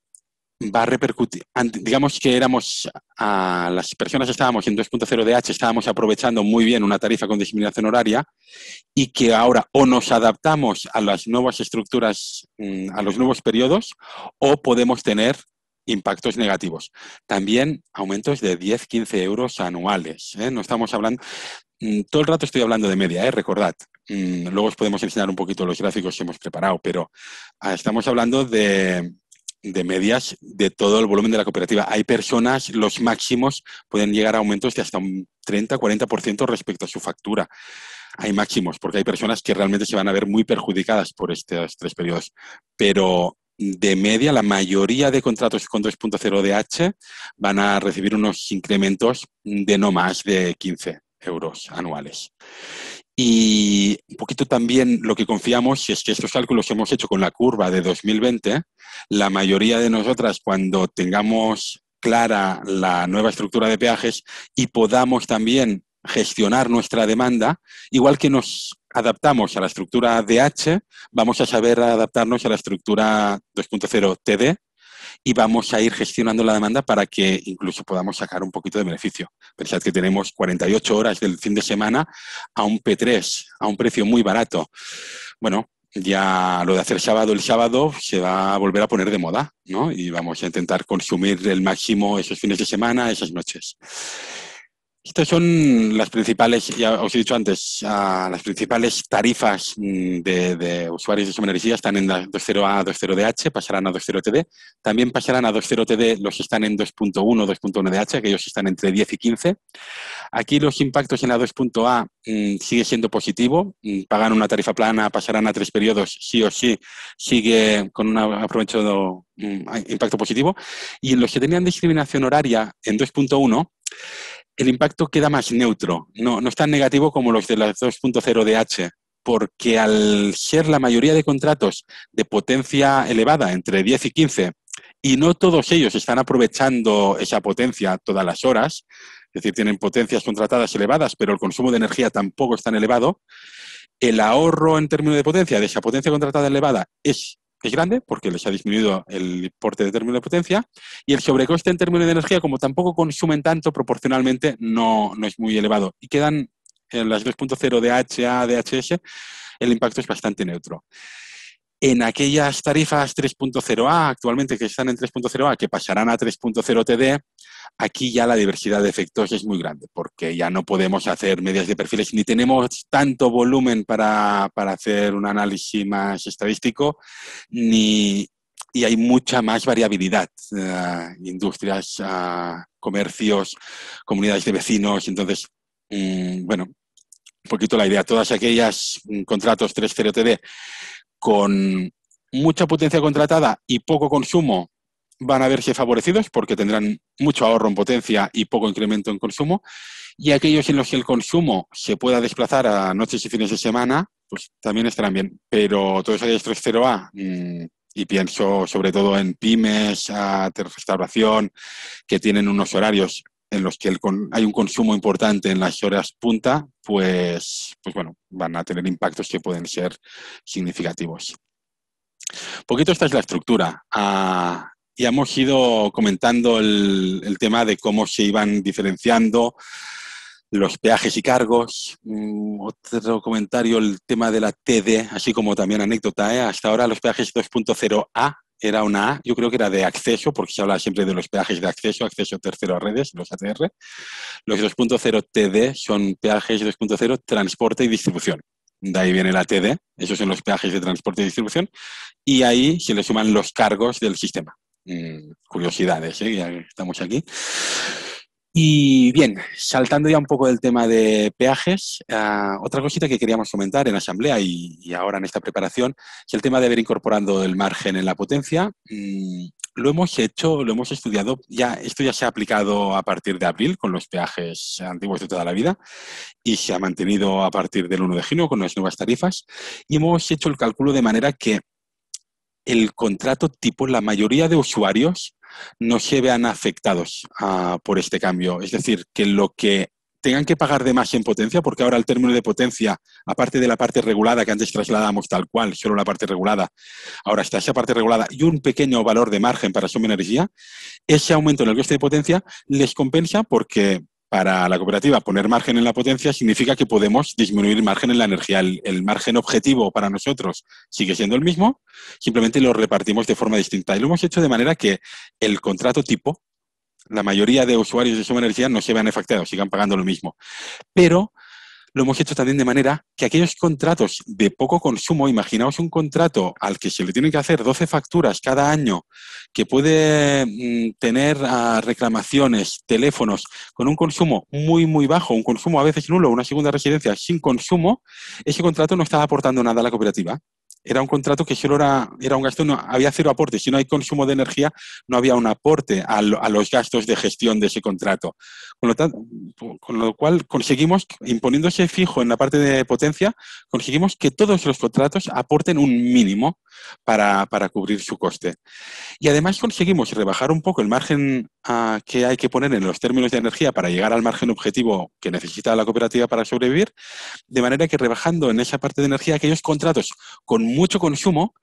va a repercutir. Digamos que éramos, a las personas estábamos en dos punto cero D H, estábamos aprovechando muy bien una tarifa con discriminación horaria, y que ahora o nos adaptamos a las nuevas estructuras, a los nuevos periodos, o podemos tener impactos negativos. También aumentos de diez, quince euros anuales, ¿eh? No estamos hablando... Todo el rato estoy hablando de media, ¿eh? Recordad. Luego os podemos enseñar un poquito los gráficos que hemos preparado, pero estamos hablando de... de medias de todo el volumen de la cooperativa. Hay personas, los máximos pueden llegar a aumentos de hasta un treinta, cuarenta por ciento respecto a su factura. Hay máximos, porque hay personas que realmente se van a ver muy perjudicadas por estos tres periodos. Pero de media, la mayoría de contratos con dos punto cero D H van a recibir unos incrementos de no más de quince euros anuales. Y un poquito también lo que confiamos es que estos cálculos que hemos hecho con la curva de dos mil veinte, la mayoría de nosotras, cuando tengamos clara la nueva estructura de peajes y podamos también gestionar nuestra demanda, igual que nos adaptamos a la estructura D H, vamos a saber adaptarnos a la estructura dos punto cero T D y vamos a ir gestionando la demanda para que incluso podamos sacar un poquito de beneficio. Pensad que tenemos cuarenta y ocho horas del fin de semana a un P tres, a un precio muy barato. Bueno, ya lo de hacer sábado el sábado se va a volver a poner de moda, ¿no? Y vamos a intentar consumir el máximo esos fines de semana, esas noches. Estas son las principales, ya os he dicho antes, uh, las principales tarifas de, de usuarios de Som Energia están en dos punto cero A, dos punto cero D H, pasarán a dos punto cero T D. También pasarán a dos punto cero T D los que están en dos punto uno, dos punto uno D H, aquellos que están entre diez y quince. Aquí los impactos en la dos punto A um, sigue siendo positivo. Pagan una tarifa plana, pasarán a tres periodos, sí o sí, sigue con un aprovechado um, impacto positivo. Y en los que tenían discriminación horaria en dos punto uno, el impacto queda más neutro, no, no es tan negativo como los de las dos punto cero D H, porque al ser la mayoría de contratos de potencia elevada, entre diez y quince, y no todos ellos están aprovechando esa potencia todas las horas, es decir, tienen potencias contratadas elevadas, pero el consumo de energía tampoco es tan elevado, el ahorro en términos de potencia de esa potencia contratada elevada es... es grande porque les ha disminuido el importe de término de potencia, y el sobrecoste en términos de energía, como tampoco consumen tanto proporcionalmente, no, no es muy elevado. Y quedan en las dos punto cero D H A, D H S, el impacto es bastante neutro. En aquellas tarifas tres punto cero A, actualmente que están en tres punto cero A, que pasarán a tres punto cero T D, aquí ya la diversidad de efectos es muy grande, porque ya no podemos hacer medias de perfiles, ni tenemos tanto volumen para, para hacer un análisis más estadístico, ni, y hay mucha más variabilidad. Uh, industrias, uh, comercios, comunidades de vecinos, entonces, um, bueno, un poquito la idea. Todas aquellas um, contratos tres punto cero T D con mucha potencia contratada y poco consumo van a verse favorecidos porque tendrán mucho ahorro en potencia y poco incremento en consumo. Y aquellos en los que el consumo se pueda desplazar a noches y fines de semana, pues también estarán bien. Pero todos aquellos tres punto cero A, y pienso sobre todo en pymes, a restauración, que tienen unos horarios en los que el con, hay un consumo importante en las horas punta, pues, pues bueno, van a tener impactos que pueden ser significativos. Un poquito esta es la estructura. Ah, ya hemos ido comentando el, el tema de cómo se iban diferenciando los peajes y cargos. Otro comentario, el tema de la T D, así como también anécdota, ¿eh? Hasta ahora los peajes dos punto cero A era una A, yo creo que era de acceso, porque se habla siempre de los peajes de acceso, acceso tercero a redes, los A T R. Los dos punto cero T D son peajes dos punto cero transporte y distribución. De ahí viene la T D, esos son los peajes de transporte y distribución, y ahí se le suman los cargos del sistema. Mm, curiosidades, ¿eh? Ya estamos aquí. Y bien, saltando ya un poco del tema de peajes, uh, otra cosita que queríamos comentar en asamblea y, y ahora en esta preparación es el tema de haber incorporado el margen en la potencia. Mm, lo hemos hecho, lo hemos estudiado, ya, esto ya se ha aplicado a partir de abril con los peajes antiguos de toda la vida y se ha mantenido a partir del uno de junio con las nuevas tarifas y hemos hecho el cálculo de manera que el contrato tipo, la mayoría de usuarios no se vean afectados uh, por este cambio. Es decir, que lo que tengan que pagar de más en potencia, porque ahora el término de potencia, aparte de la parte regulada que antes trasladábamos tal cual, solo la parte regulada, ahora está esa parte regulada y un pequeño valor de margen para Som Energia, ese aumento en el coste de potencia les compensa porque para la cooperativa poner margen en la potencia significa que podemos disminuir margen en la energía. El, el margen objetivo para nosotros sigue siendo el mismo, simplemente lo repartimos de forma distinta. Y lo hemos hecho de manera que el contrato tipo, la mayoría de usuarios de Som Energia no se vean afectados, sigan pagando lo mismo. Pero lo hemos hecho también de manera que aquellos contratos de poco consumo, imaginaos un contrato al que se le tienen que hacer doce facturas cada año, que puede mm, tener uh, reclamaciones, teléfonos, con un consumo muy, muy bajo, un consumo a veces nulo, una segunda residencia sin consumo, ese contrato no estaba aportando nada a la cooperativa. Era un contrato que solo era, era un gasto, no, había cero aporte. Si no hay consumo de energía, no había un aporte a, lo, a los gastos de gestión de ese contrato. Con lo, tan, con lo cual conseguimos, imponiéndose fijo en la parte de potencia, conseguimos que todos los contratos aporten un mínimo para, para cubrir su coste. Y además conseguimos rebajar un poco el margen uh, que hay que poner en los términos de energía para llegar al margen objetivo que necesita la cooperativa para sobrevivir, de manera que rebajando en esa parte de energía aquellos contratos con mucho consumo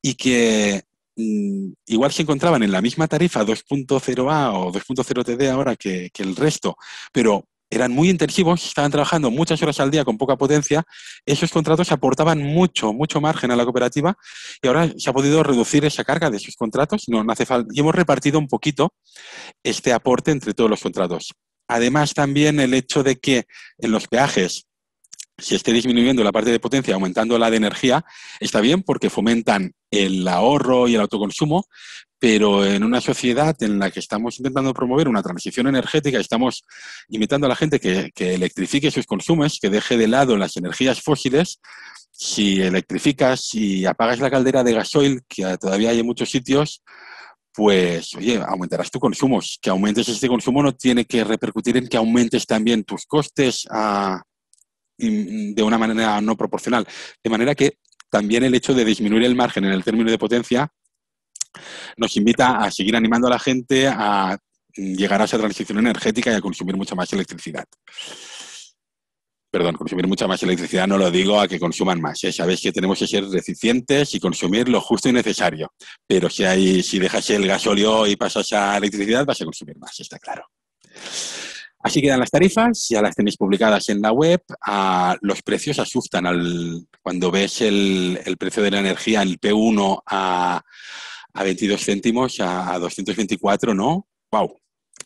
y que mmm, igual se encontraban en la misma tarifa dos punto cero A o dos punto cero T D ahora que, que el resto, pero eran muy intensivos, estaban trabajando muchas horas al día con poca potencia, esos contratos aportaban mucho, mucho margen a la cooperativa y ahora se ha podido reducir esa carga de esos contratos, no, no hace falta, y hemos repartido un poquito este aporte entre todos los contratos. Además también el hecho de que en los peajes se esté disminuyendo la parte de potencia, aumentando la de energía, está bien porque fomentan el ahorro y el autoconsumo, pero en una sociedad en la que estamos intentando promover una transición energética, estamos invitando a la gente que, que electrifique sus consumos, que deje de lado las energías fósiles. Si electrificas, si apagas la caldera de gasoil, que todavía hay en muchos sitios, pues, oye, aumentarás tu consumo. Que aumentes este consumo no tiene que repercutir en que aumentes también tus costes a... de una manera no proporcional. De manera que también el hecho de disminuir el margen en el término de potencia nos invita a seguir animando a la gente a llegar a esa transición energética y a consumir mucha más electricidad. Perdón, consumir mucha más electricidad no lo digo a que consuman más, ¿eh? Sabéis que tenemos que ser eficientes y consumir lo justo y necesario. Pero si, hay, si dejas el gasóleo y pasas a electricidad vas a consumir más, está claro. Así quedan las tarifas, ya las tenéis publicadas en la web. Ah, los precios asustan al, cuando ves el, el precio de la energía, el P uno a, a veintidós céntimos, a, a doscientos veinticuatro, ¿no? ¡Wow!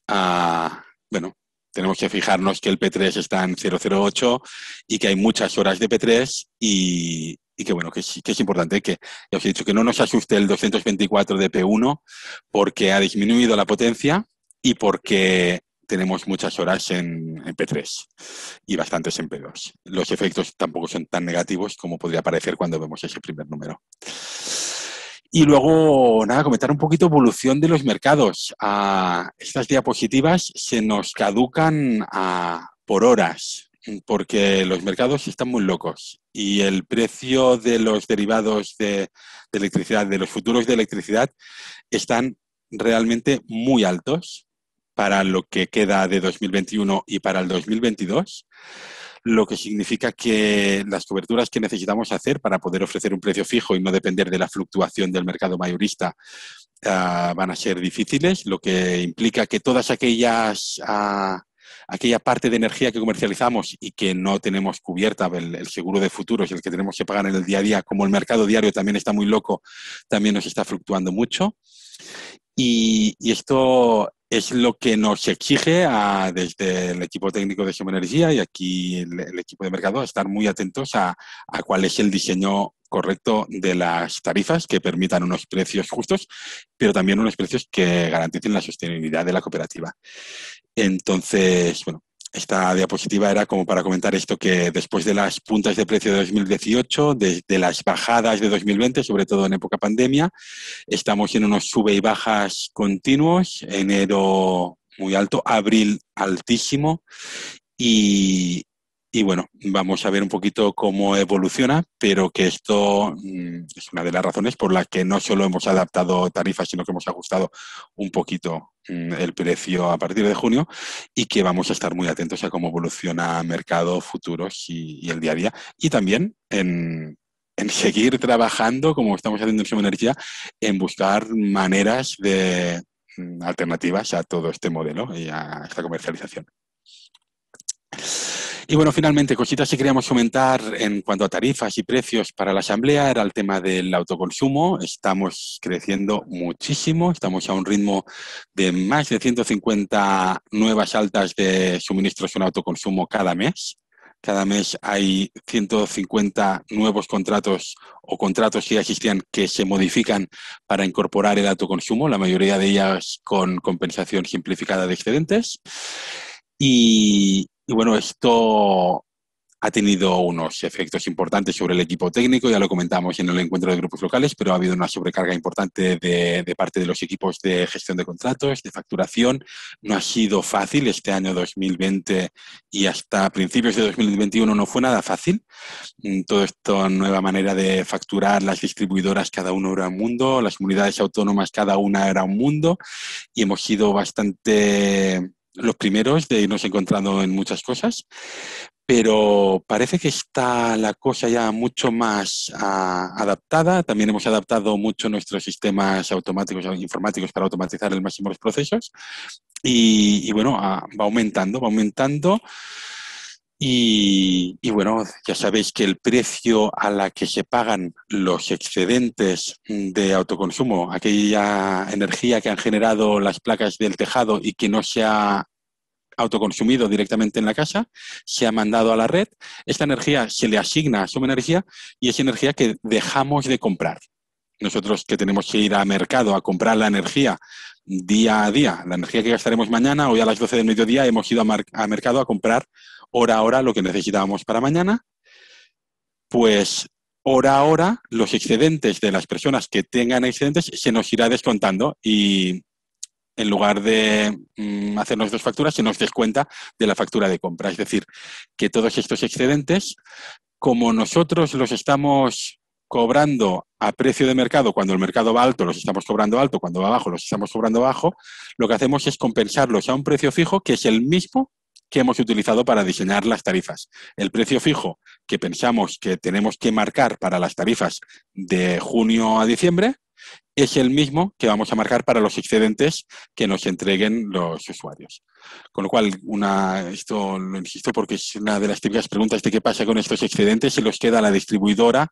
Ah, bueno, tenemos que fijarnos que el P tres está en cero coma cero ocho y que hay muchas horas de P tres y... Y que bueno, que es, que es importante que, ya os he dicho, que no nos asuste el doscientos veinticuatro de P uno porque ha disminuido la potencia y porque tenemos muchas horas en, en P tres y bastantes en P dos. Los efectos tampoco son tan negativos como podría parecer cuando vemos ese primer número. Y luego, nada, comentar un poquito evolución de los mercados. Ah, estas diapositivas se nos caducan ah, por horas porque los mercados están muy locos y el precio de los derivados de, de electricidad, de los futuros de electricidad, están realmente muy altos para lo que queda de dos mil veintiuno y para el dos mil veintidós, lo que significa que las coberturas que necesitamos hacer para poder ofrecer un precio fijo y no depender de la fluctuación del mercado mayorista uh, van a ser difíciles, lo que implica que todas aquellas uh, aquella parte de energía que comercializamos y que no tenemos cubierta, el, el seguro de futuros y el que tenemos que pagar en el día a día, como el mercado diario también está muy loco, también nos está fluctuando mucho. Y, y esto es lo que nos exige a, desde el equipo técnico de Som Energia y aquí el, el equipo de mercado a estar muy atentos a, a cuál es el diseño correcto de las tarifas que permitan unos precios justos, pero también unos precios que garanticen la sostenibilidad de la cooperativa. Entonces, bueno, esta diapositiva era como para comentar esto, que después de las puntas de precio de dos mil dieciocho, de, de las bajadas de dos mil veinte, sobre todo en época pandemia, estamos en unos sube y bajas continuos, enero muy alto, abril altísimo y, y bueno, vamos a ver un poquito cómo evoluciona, pero que esto mmm, es una de las razones por las que no solo hemos adaptado tarifas, sino que hemos ajustado un poquito el precio a partir de junio y que vamos a estar muy atentos a cómo evoluciona mercado, futuros y, y el día a día. Y también en, en seguir trabajando, como estamos haciendo en Som Energia, en buscar maneras de alternativas a todo este modelo y a esta comercialización. Y bueno, finalmente, cositas que queríamos comentar en cuanto a tarifas y precios para la asamblea era el tema del autoconsumo. Estamos creciendo muchísimo, estamos a un ritmo de más de ciento cincuenta nuevas altas de suministros en autoconsumo cada mes. Cada mes hay ciento cincuenta nuevos contratos o contratos que ya existían que se modifican para incorporar el autoconsumo, la mayoría de ellas con compensación simplificada de excedentes. Y... Y bueno, esto ha tenido unos efectos importantes sobre el equipo técnico, ya lo comentamos en el encuentro de grupos locales, pero ha habido una sobrecarga importante de, de parte de los equipos de gestión de contratos, de facturación. No ha sido fácil este año dos mil veinte y hasta principios de dos mil veintiuno no fue nada fácil. Toda esta nueva manera de facturar, las distribuidoras cada uno era un mundo, las comunidades autónomas cada una era un mundo y hemos sido bastante... los primeros de irnos encontrando en muchas cosas, pero parece que está la cosa ya mucho más uh, adaptada. También hemos adaptado mucho nuestros sistemas automáticos e informáticos para automatizar el máximo los procesos y, y bueno, uh, va aumentando, va aumentando. Y, y bueno, ya sabéis que el precio a la que se pagan los excedentes de autoconsumo, aquella energía que han generado las placas del tejado y que no se ha autoconsumido directamente en la casa, se ha mandado a la red, esta energía se le asigna a Som Energia y es energía que dejamos de comprar. Nosotros que tenemos que ir a mercado a comprar la energía día a día, la energía que gastaremos mañana, hoy a las doce del mediodía hemos ido a, a mercado a comprar hora a hora lo que necesitábamos para mañana, pues hora a hora los excedentes de las personas que tengan excedentes se nos irá descontando y en lugar de mm, hacernos dos facturas se nos descuenta de la factura de compra. Es decir, que todos estos excedentes, como nosotros los estamos cobrando a precio de mercado, cuando el mercado va alto los estamos cobrando alto, cuando va bajo los estamos cobrando bajo, lo que hacemos es compensarlos a un precio fijo que es el mismo que hemos utilizado para diseñar las tarifas. El precio fijo que pensamos que tenemos que marcar para las tarifas de junio a diciembre es el mismo que vamos a marcar para los excedentes que nos entreguen los usuarios. Con lo cual, una, esto lo insisto porque es una de las típicas preguntas de qué pasa con estos excedentes, si los queda la distribuidora.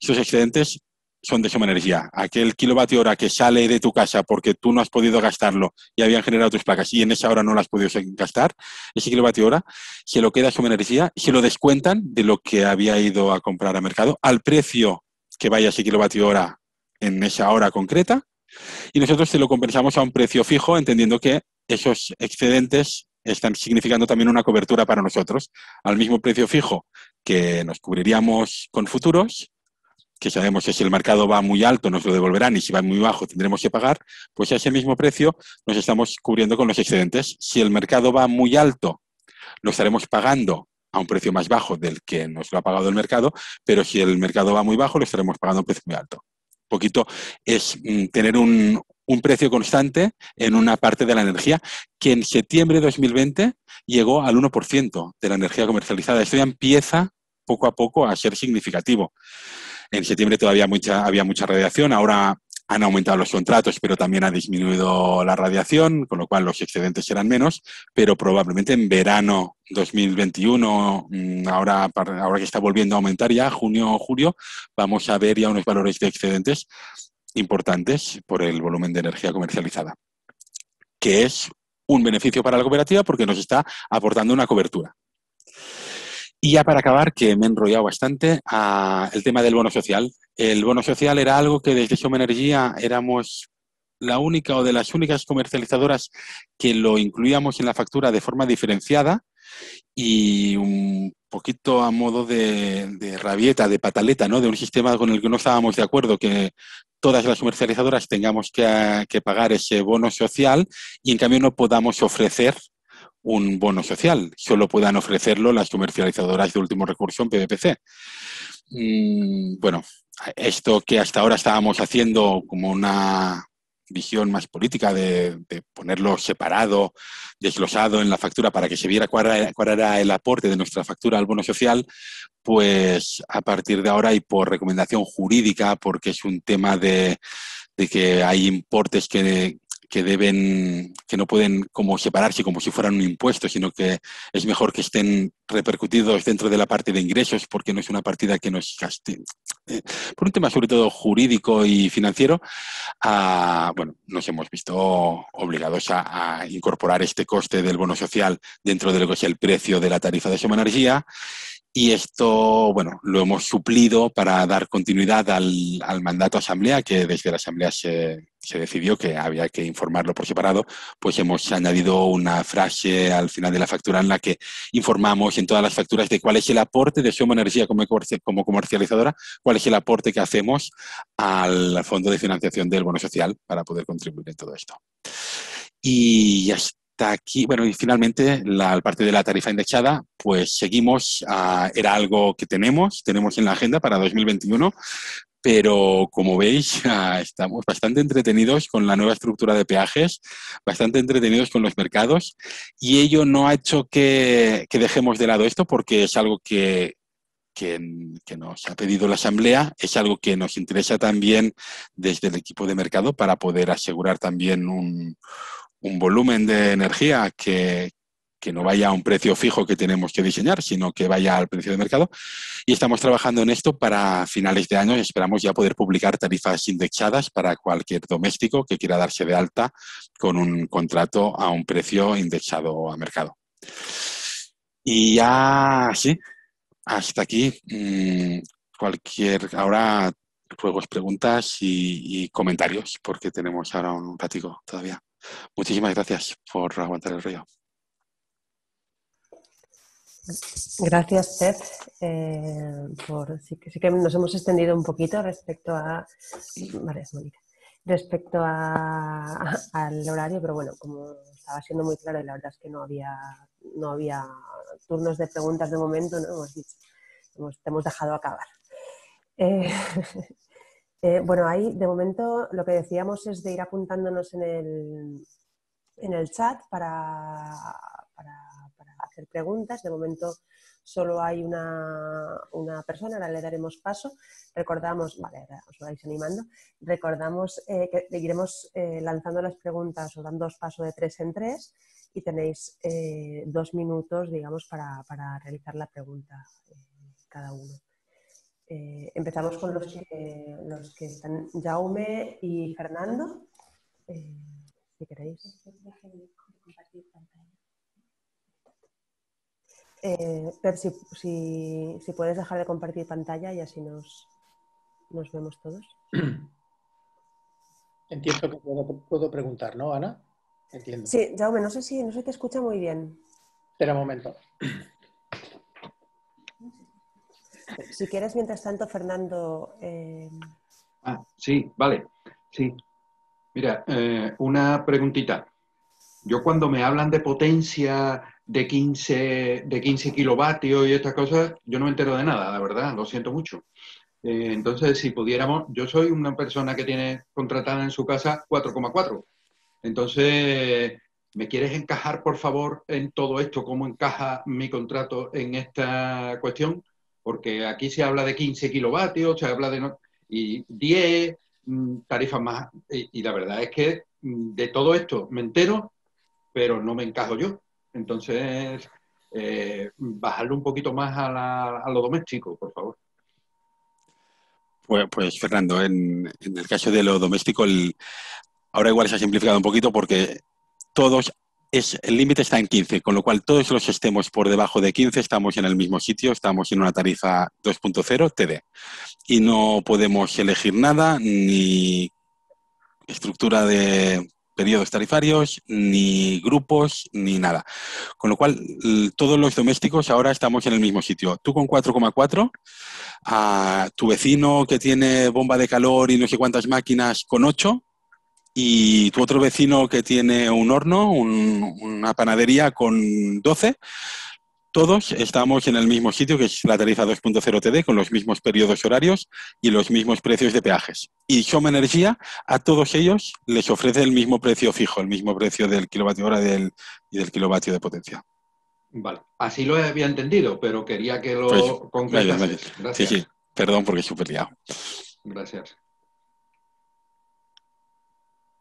Estos excedentes son de Som Energia. Aquel kilovatio hora que sale de tu casa porque tú no has podido gastarlo y habían generado tus placas y en esa hora no las has podido gastar, ese kilovatio hora se lo queda Som Energia y se lo descuentan de lo que había ido a comprar a mercado al precio que vaya ese kilovatio hora en esa hora concreta y nosotros se lo compensamos a un precio fijo entendiendo que esos excedentes están significando también una cobertura para nosotros al mismo precio fijo que nos cubriríamos con futuros, que sabemos que si el mercado va muy alto nos lo devolverán y si va muy bajo tendremos que pagar, pues a ese mismo precio nos estamos cubriendo con los excedentes. Si el mercado va muy alto, lo estaremos pagando a un precio más bajo del que nos lo ha pagado el mercado, pero si el mercado va muy bajo, lo estaremos pagando a un precio muy alto. Un poquito es tener un, un precio constante en una parte de la energía que en septiembre de dos mil veinte llegó al uno por ciento de la energía comercializada. Esto ya empieza poco a poco a ser significativo. En septiembre todavía mucha, había mucha radiación, ahora han aumentado los contratos, pero también ha disminuido la radiación, con lo cual los excedentes serán menos, pero probablemente en verano dos mil veintiuno, ahora, ahora que está volviendo a aumentar ya, junio o julio, vamos a ver ya unos valores de excedentes importantes por el volumen de energía comercializada, que es un beneficio para la cooperativa porque nos está aportando una cobertura. Y ya para acabar, que me he enrollado bastante, a el tema del bono social. El bono social era algo que desde Som Energia éramos la única o de las únicas comercializadoras que lo incluíamos en la factura de forma diferenciada y un poquito a modo de, de rabieta, de pataleta, ¿no? De un sistema con el que no estábamos de acuerdo, que todas las comercializadoras tengamos que, que pagar ese bono social y en cambio no podamos ofrecer un bono social, solo puedan ofrecerlo las comercializadoras de último recurso en P V P C. Bueno, esto que hasta ahora estábamos haciendo como una visión más política de, de ponerlo separado, desglosado en la factura para que se viera cuál era, cuál era el aporte de nuestra factura al bono social, pues a partir de ahora y por recomendación jurídica, porque es un tema de, de que hay importes que... que deben, que no pueden como separarse como si fueran un impuesto, sino que es mejor que estén repercutidos dentro de la parte de ingresos porque no es una partida que nos gaste. Por un tema sobre todo jurídico y financiero, ah, bueno, nos hemos visto obligados a, a incorporar este coste del bono social dentro de lo que es el precio de la tarifa de Som Energia. Y esto, bueno, lo hemos suplido para dar continuidad al, al mandato asamblea, que desde la asamblea se, se decidió que había que informarlo por separado, pues hemos añadido una frase al final de la factura en la que informamos en todas las facturas de cuál es el aporte de Som Energia como, como comercializadora, cuál es el aporte que hacemos al Fondo de Financiación del Bono Social para poder contribuir en todo esto. Y ya está. Aquí, bueno, y finalmente la parte de la tarifa indexada, pues seguimos, uh, era algo que tenemos, tenemos en la agenda para dos mil veintiuno, pero como veis uh, estamos bastante entretenidos con la nueva estructura de peajes, bastante entretenidos con los mercados y ello no ha hecho que, que dejemos de lado esto porque es algo que... Que, que nos ha pedido la Asamblea, es algo que nos interesa también desde el equipo de mercado para poder asegurar también un, un volumen de energía que, que no vaya a un precio fijo que tenemos que diseñar, sino que vaya al precio de mercado. Y estamos trabajando en esto para finales de año. Esperamos ya poder publicar tarifas indexadas para cualquier doméstico que quiera darse de alta con un contrato a un precio indexado a mercado. Y ya, sí. Hasta aquí, mmm, cualquier, ahora ruego preguntas y, y comentarios, porque tenemos ahora un ratico todavía. Muchísimas gracias por aguantar el rollo. Gracias, Pep. Eh, por, sí, que, sí que nos hemos extendido un poquito respecto a... Vale, es bonita. Respecto a, al horario, pero bueno, como estaba siendo muy claro, la verdad es que no había, no había turnos de preguntas de momento, ¿no? Hemos dicho, hemos, te hemos dejado acabar. Eh, eh, bueno, ahí de momento lo que decíamos es de ir apuntándonos en el, en el chat para, para, para hacer preguntas. De momento solo hay una, una persona, ahora le daremos paso. Recordamos, vale, os vais animando, recordamos eh, que iremos eh, lanzando las preguntas o dando paso de tres en tres y tenéis eh, dos minutos, digamos, para, para realizar la pregunta eh, cada uno. Eh, empezamos con los que, los que están, Jaume y Fernando, eh, si queréis. Eh, Pep, si, si, si puedes dejar de compartir pantalla y así nos, nos vemos todos. Entiendo que puedo, puedo preguntar, ¿no, Ana? Entiendo. Sí, Jaume, no sé si no sé si te escucha muy bien. Espera un momento. Si quieres, mientras tanto, Fernando... Eh... Ah, sí, vale. Sí. Mira, eh, una preguntita. Yo cuando me hablan de potencia... De quince, de quince kilovatios y estas cosas, yo no me entero de nada, la verdad, lo siento mucho. Eh, entonces, si pudiéramos, yo soy una persona que tiene contratada en su casa cuatro coma cuatro. Entonces, ¿me quieres encajar, por favor, en todo esto? ¿Cómo encaja mi contrato en esta cuestión? Porque aquí se habla de quince kilovatios, se habla de no, y diez, tarifas más, y, y la verdad es que de todo esto me entero, pero no me encajo yo. Entonces, eh, bajarlo un poquito más a, la, a lo doméstico, por favor. Pues, pues Fernando, en, en el caso de lo doméstico, el, ahora igual se ha simplificado un poquito porque todos... Es, el límite está en quince, con lo cual todos los extremos por debajo de quince estamos en el mismo sitio, estamos en una tarifa dos punto cero T D y no podemos elegir nada, ni estructura de periodos tarifarios, ni grupos, ni nada. Con lo cual, todos los domésticos ahora estamos en el mismo sitio. Tú con cuatro coma cuatro, a tu vecino que tiene bomba de calor y no sé cuántas máquinas con ocho, y tu otro vecino que tiene un horno, un, una panadería con doce, todos estamos en el mismo sitio, que es la tarifa dos punto cero T D, con los mismos periodos horarios y los mismos precios de peajes. Y Som Energia a todos ellos les ofrece el mismo precio fijo, el mismo precio del kilovatio hora del, y del kilovatio de potencia. Vale, así lo había entendido, pero quería que lo pues, concretase. Gracias, gracias. Sí, sí, perdón porque es súper liado. Gracias.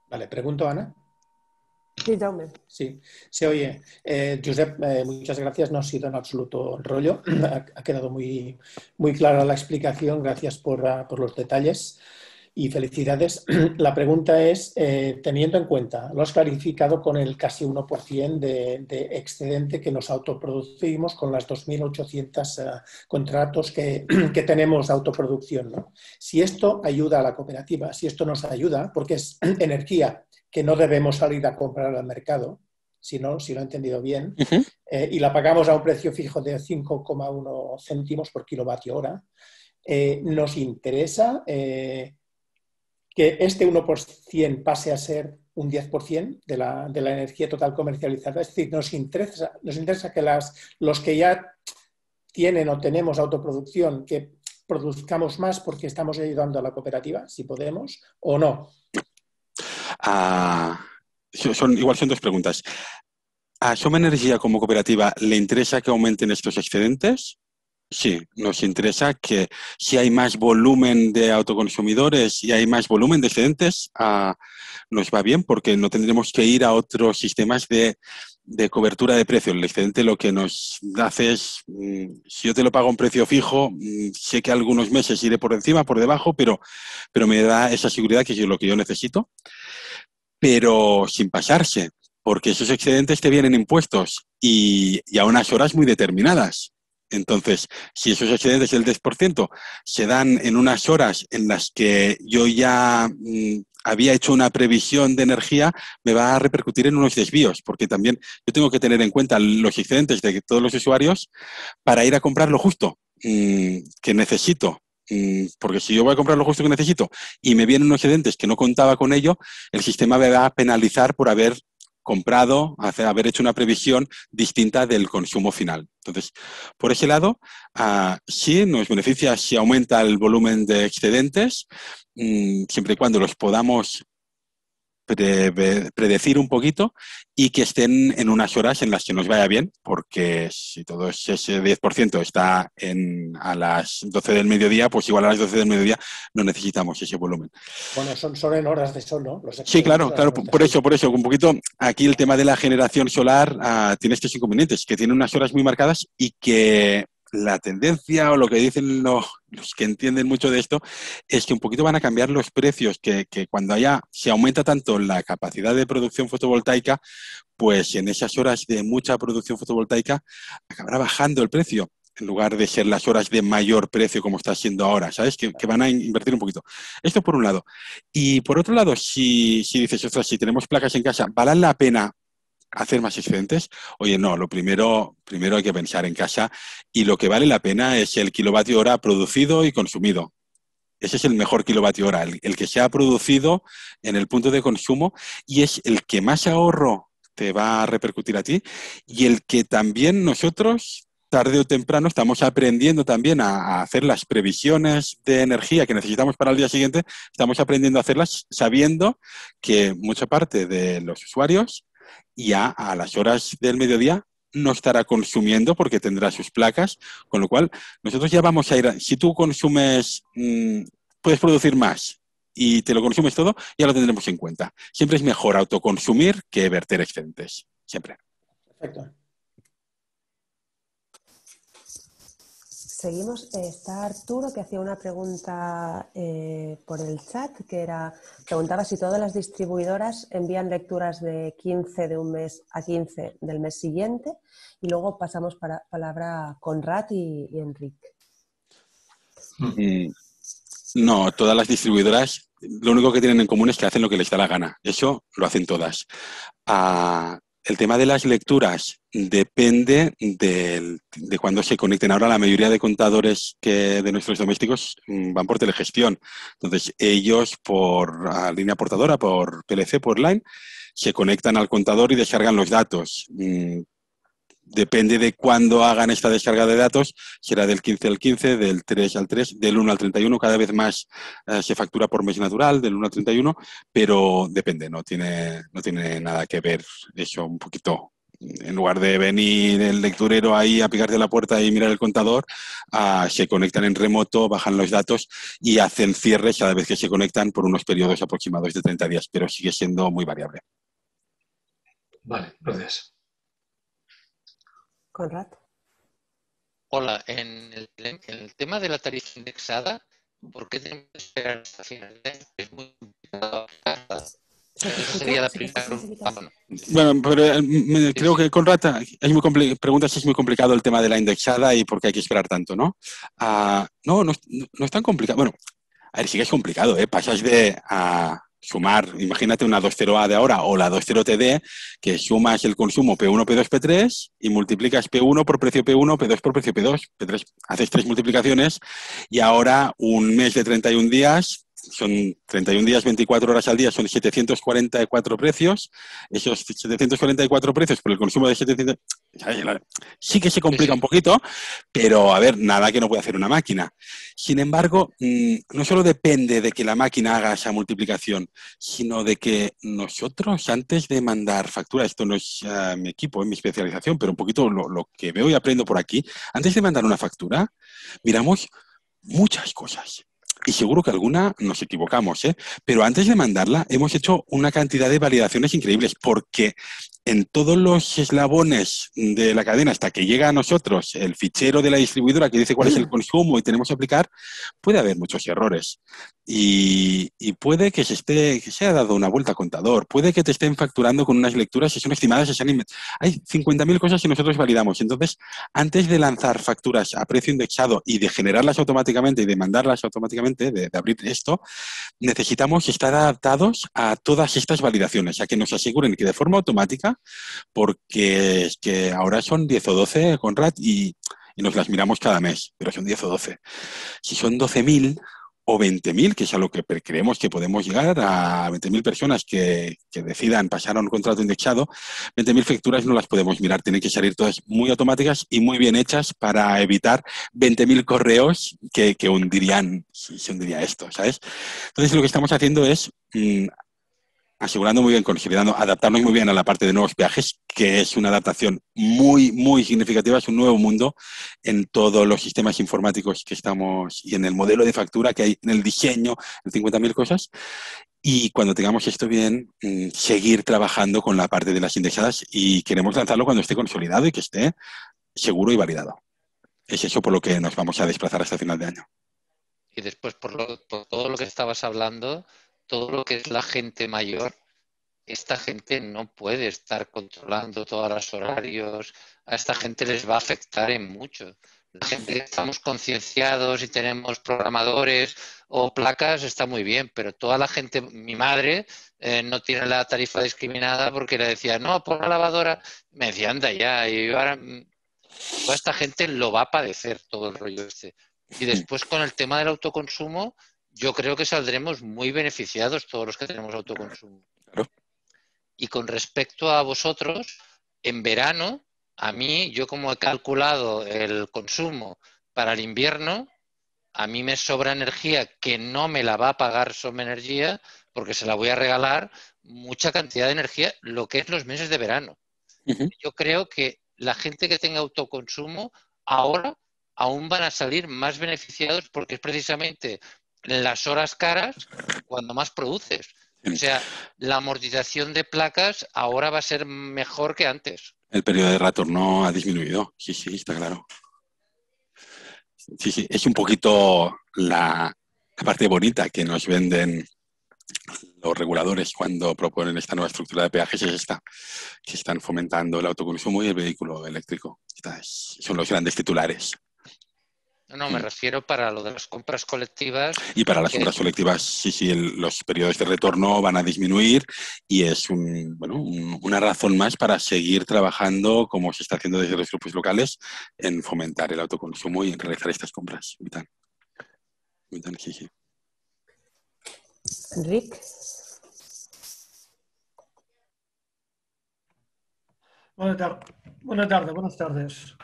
Vale, pregunto, Ana. Sí, Jaume. Sí, se oye. Eh, Josep, eh, muchas gracias. No ha sido en absoluto rollo. Ha, ha quedado muy, muy clara la explicación. Gracias por, uh, por los detalles y felicidades. La pregunta es, eh, teniendo en cuenta, lo has clarificado con el casi uno por ciento de, de excedente que nos autoproducimos con las dos mil ochocientos uh, contratos que, que tenemos de autoproducción, ¿no? Si esto ayuda a la cooperativa, si esto nos ayuda, porque es energía que no debemos salir a comprar al mercado, si no, si lo he entendido bien, uh-huh. eh, y la pagamos a un precio fijo de cinco coma uno céntimos por kilovatio hora, eh, nos interesa... Eh, que este uno por ciento pase a ser un diez por ciento de la, de la energía total comercializada. Es decir, nos interesa, nos interesa que las, los que ya tienen o tenemos autoproducción, que produzcamos más porque estamos ayudando a la cooperativa, si podemos, o no. Ah, son, igual son dos preguntas. ¿A Som Energia como cooperativa le interesa que aumenten estos excedentes? Sí, nos interesa que si hay más volumen de autoconsumidores, si hay más volumen de excedentes, uh, nos va bien porque no tendremos que ir a otros sistemas de, de cobertura de precios. El excedente lo que nos hace es, mm, si yo te lo pago a un precio fijo, mm, sé que algunos meses iré por encima, por debajo, pero, pero me da esa seguridad que es lo que yo necesito, pero sin pasarse, porque esos excedentes te vienen impuestos y, y a unas horas muy determinadas. Entonces, si esos excedentes del diez por ciento se dan en unas horas en las que yo ya mmm, había hecho una previsión de energía, me va a repercutir en unos desvíos, porque también yo tengo que tener en cuenta los excedentes de todos los usuarios para ir a comprar lo justo mmm, que necesito. Porque si yo voy a comprar lo justo que necesito y me vienen unos excedentes que no contaba con ello, el sistema me va a penalizar por haber comprado, haber hecho una previsión distinta del consumo final. Entonces, por ese lado, uh, sí nos beneficia si aumenta el volumen de excedentes, um, siempre y cuando los podamos pre predecir un poquito y que estén en unas horas en las que nos vaya bien, porque si todo ese diez por ciento está en, a las doce del mediodía, pues igual a las doce del mediodía no necesitamos ese volumen. Bueno, son solo en horas de sol, ¿no? Los sí, claro, claro, por eso, por eso, un poquito aquí el tema de la generación solar uh, tiene estos inconvenientes, que tiene unas horas muy marcadas y que la tendencia o lo que dicen los, los que entienden mucho de esto es que un poquito van a cambiar los precios, que, que cuando haya, se aumenta tanto la capacidad de producción fotovoltaica, pues en esas horas de mucha producción fotovoltaica acabará bajando el precio, en lugar de ser las horas de mayor precio como está siendo ahora, ¿sabes? Que, que van a invertir un poquito. Esto por un lado. Y por otro lado, si, si dices, ostras, si tenemos placas en casa, ¿vale la pena hacer más excedentes? Oye, no, lo primero, primero hay que pensar en casa y lo que vale la pena es el kilovatio hora producido y consumido. Ese es el mejor kilovatio hora, el, el que se ha producido en el punto de consumo y es el que más ahorro te va a repercutir a ti y el que también nosotros, tarde o temprano, estamos aprendiendo también a, a hacer las previsiones de energía que necesitamos para el día siguiente, estamos aprendiendo a hacerlas sabiendo que mucha parte de los usuarios ya a las horas del mediodía no estará consumiendo porque tendrá sus placas, con lo cual nosotros ya vamos a ir, a, si tú consumes, mmm, puedes producir más y te lo consumimos todo, ya lo tendremos en cuenta. Siempre es mejor autoconsumir que verter excedentes. Siempre. Perfecto. Seguimos. Está Arturo, que hacía una pregunta eh, por el chat, que era, preguntaba si todas las distribuidoras envían lecturas de quince de un mes a quince del mes siguiente, y luego pasamos para palabra a Conrad y, y Enrique. No, todas las distribuidoras lo único que tienen en común es que hacen lo que les da la gana. Eso lo hacen todas. Ah, el tema de las lecturas depende del, de cuando se conecten. Ahora la mayoría de contadores que de nuestros domésticos van por telegestión. Entonces ellos por a línea portadora, por P L C, por line, se conectan al contador y descargan los datos. Depende de cuándo hagan esta descarga de datos, será del quince al quince, del tres al tres, del uno al treinta y uno, cada vez más eh, se factura por mes natural, del uno al treinta y uno, pero depende, no tiene, no tiene nada que ver eso un poquito. En lugar de venir el lecturero ahí a picarte la puerta y mirar el contador, uh, se conectan en remoto, bajan los datos y hacen cierres cada vez que se conectan por unos periodos aproximados de treinta días, pero sigue siendo muy variable. Vale, gracias. Conrad. Hola, en el, en el tema de la tarifa indexada, ¿por qué tenemos que esperar hasta final de año? Es muy complicado. Esa sería la primera pregunta. Bueno, pero me, creo que Conrad, hay muy preguntas si es muy complicado el tema de la indexada y por qué hay que esperar tanto, ¿no? Uh, no, no, no es tan complicado. Bueno, a ver, sí que es complicado, ¿eh? Pasas de... Uh, sumar, imagínate una dos cero A de ahora o la dos cero T D, que sumas el consumo P uno, P dos, P tres y multiplicas P uno por precio P uno, P dos por precio P dos, P tres. Haces tres multiplicaciones y ahora un mes de treinta y un días, son treinta y un días, veinticuatro horas al día, son setecientos cuarenta y cuatro precios. Esos setecientos cuarenta y cuatro precios por el consumo de setecientos... Sí que se complica un poquito, pero a ver, nada que no pueda hacer una máquina. Sin embargo, no solo depende de que la máquina haga esa multiplicación, sino de que nosotros, antes de mandar factura, esto no es uh, mi equipo, es mi especialización, pero un poquito lo, lo que veo y aprendo por aquí, antes de mandar una factura, miramos muchas cosas. Y seguro que alguna nos equivocamos, ¿eh? Pero antes de mandarla hemos hecho una cantidad de validaciones increíbles porque en todos los eslabones de la cadena, hasta que llega a nosotros el fichero de la distribuidora que dice cuál es el consumo y tenemos que aplicar, puede haber muchos errores. Y, y puede que se esté que se haya dado una vuelta al contador, puede que te estén facturando con unas lecturas que son estimadas. Hay cincuenta mil cosas que nosotros validamos. Entonces, antes de lanzar facturas a precio indexado y de generarlas automáticamente y de mandarlas automáticamente, de, de abrir esto, necesitamos estar adaptados a todas estas validaciones, a que nos aseguren que de forma automática, porque es que ahora son diez o doce, Conrad, y, y nos las miramos cada mes, pero son diez o doce. Si son doce mil o veinte mil, que es a lo que creemos que podemos llegar, a veinte mil personas que, que decidan pasar a un contrato indexado, veinte mil facturas no las podemos mirar, tienen que salir todas muy automáticas y muy bien hechas para evitar veinte mil correos que, que hundirían, se hundiría esto, ¿sabes? Entonces lo que estamos haciendo es... Mmm, asegurando muy bien, consolidando, adaptarnos muy bien a la parte de nuevos peajes, que es una adaptación muy, muy significativa, es un nuevo mundo en todos los sistemas informáticos que estamos y en el modelo de factura que hay, en el diseño, en cincuenta mil cosas. Y cuando tengamos esto bien, seguir trabajando con la parte de las indexadas y queremos lanzarlo cuando esté consolidado y que esté seguro y validado. Es eso por lo que nos vamos a desplazar hasta final de año. Y después, por, lo, por todo lo que estabas hablando... Todo lo que es la gente mayor, esta gente no puede estar controlando todos los horarios. A esta gente les va a afectar en mucho. La gente que estamos concienciados y tenemos programadores o placas está muy bien, pero toda la gente, mi madre eh, no tiene la tarifa discriminada porque le decía, no, pon la lavadora. Me decía, anda ya. Y yo ahora, toda esta gente lo va a padecer todo el rollo este. Y después con el tema del autoconsumo, yo creo que saldremos muy beneficiados todos los que tenemos autoconsumo. Claro. Y con respecto a vosotros, en verano, a mí, yo como he calculado el consumo para el invierno, a mí me sobra energía que no me la va a pagar Som Energia porque se la voy a regalar mucha cantidad de energía, lo que es los meses de verano. Uh-huh. Yo creo que la gente que tenga autoconsumo ahora aún van a salir más beneficiados porque es precisamente... en las horas caras cuando más produces. O sea, la amortización de placas ahora va a ser mejor que antes. El periodo de retorno ha disminuido, sí, sí, está claro. Sí, sí, es un poquito la, la parte bonita que nos venden los reguladores cuando proponen esta nueva estructura de peajes, es esta, que están fomentando el autoconsumo y el vehículo eléctrico. Estas son los grandes titulares. No, me refiero para lo de las compras colectivas. Y para las que... compras colectivas, sí, sí, el, los periodos de retorno van a disminuir y es un, bueno, un, una razón más para seguir trabajando, como se está haciendo desde los grupos locales, en fomentar el autoconsumo y en realizar estas compras. Vital. Vital, sí, sí. Enric. Buenas tardes. Buenas tardes, buenas tardes.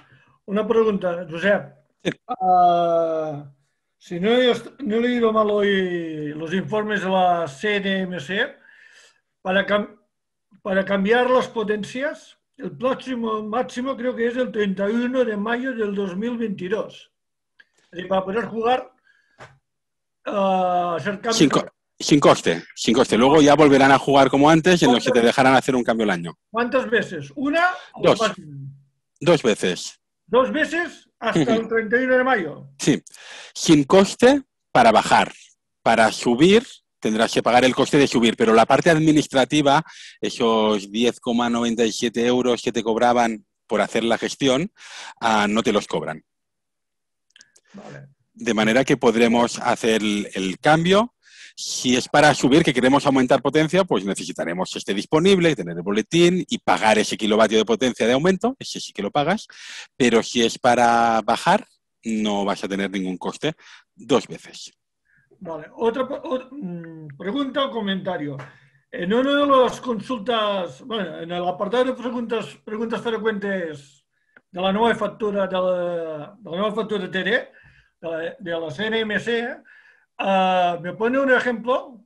Una pregunta, Josep. Uh, si no he, no he leído mal hoy los informes de la C N M C, para, cam para cambiar las potencias, el próximo máximo creo que es el treinta y uno de mayo del dos mil veintidós. Y para poder jugar, uh, hacer cambios. Sin, co sin coste, sin coste. Luego ya volverán a jugar como antes, en los que te dejarán hacer un cambio al año. ¿Cuántas veces? ¿Una o dos? Dos veces. ¿Dos veces? ¿Hasta el treinta y uno de mayo? Sí. Sin coste para bajar. Para subir tendrás que pagar el coste de subir, pero la parte administrativa, esos diez coma noventa y siete euros que te cobraban por hacer la gestión, uh, no te los cobran. Vale. De manera que podremos hacer el, el cambio. Si es para subir, que queremos aumentar potencia, pues necesitaremos que esté disponible, tener el boletín y pagar ese kilovatio de potencia de aumento, ese sí que lo pagas, pero si es para bajar, no vas a tener ningún coste dos veces. Vale, otra, otra pregunta o comentario. En una de las consultas, bueno, en el apartado de preguntas, preguntas frecuentes de la nueva factura de la, de la nueva factura de T D, de la, de la C N M C, Uh, me pone un ejemplo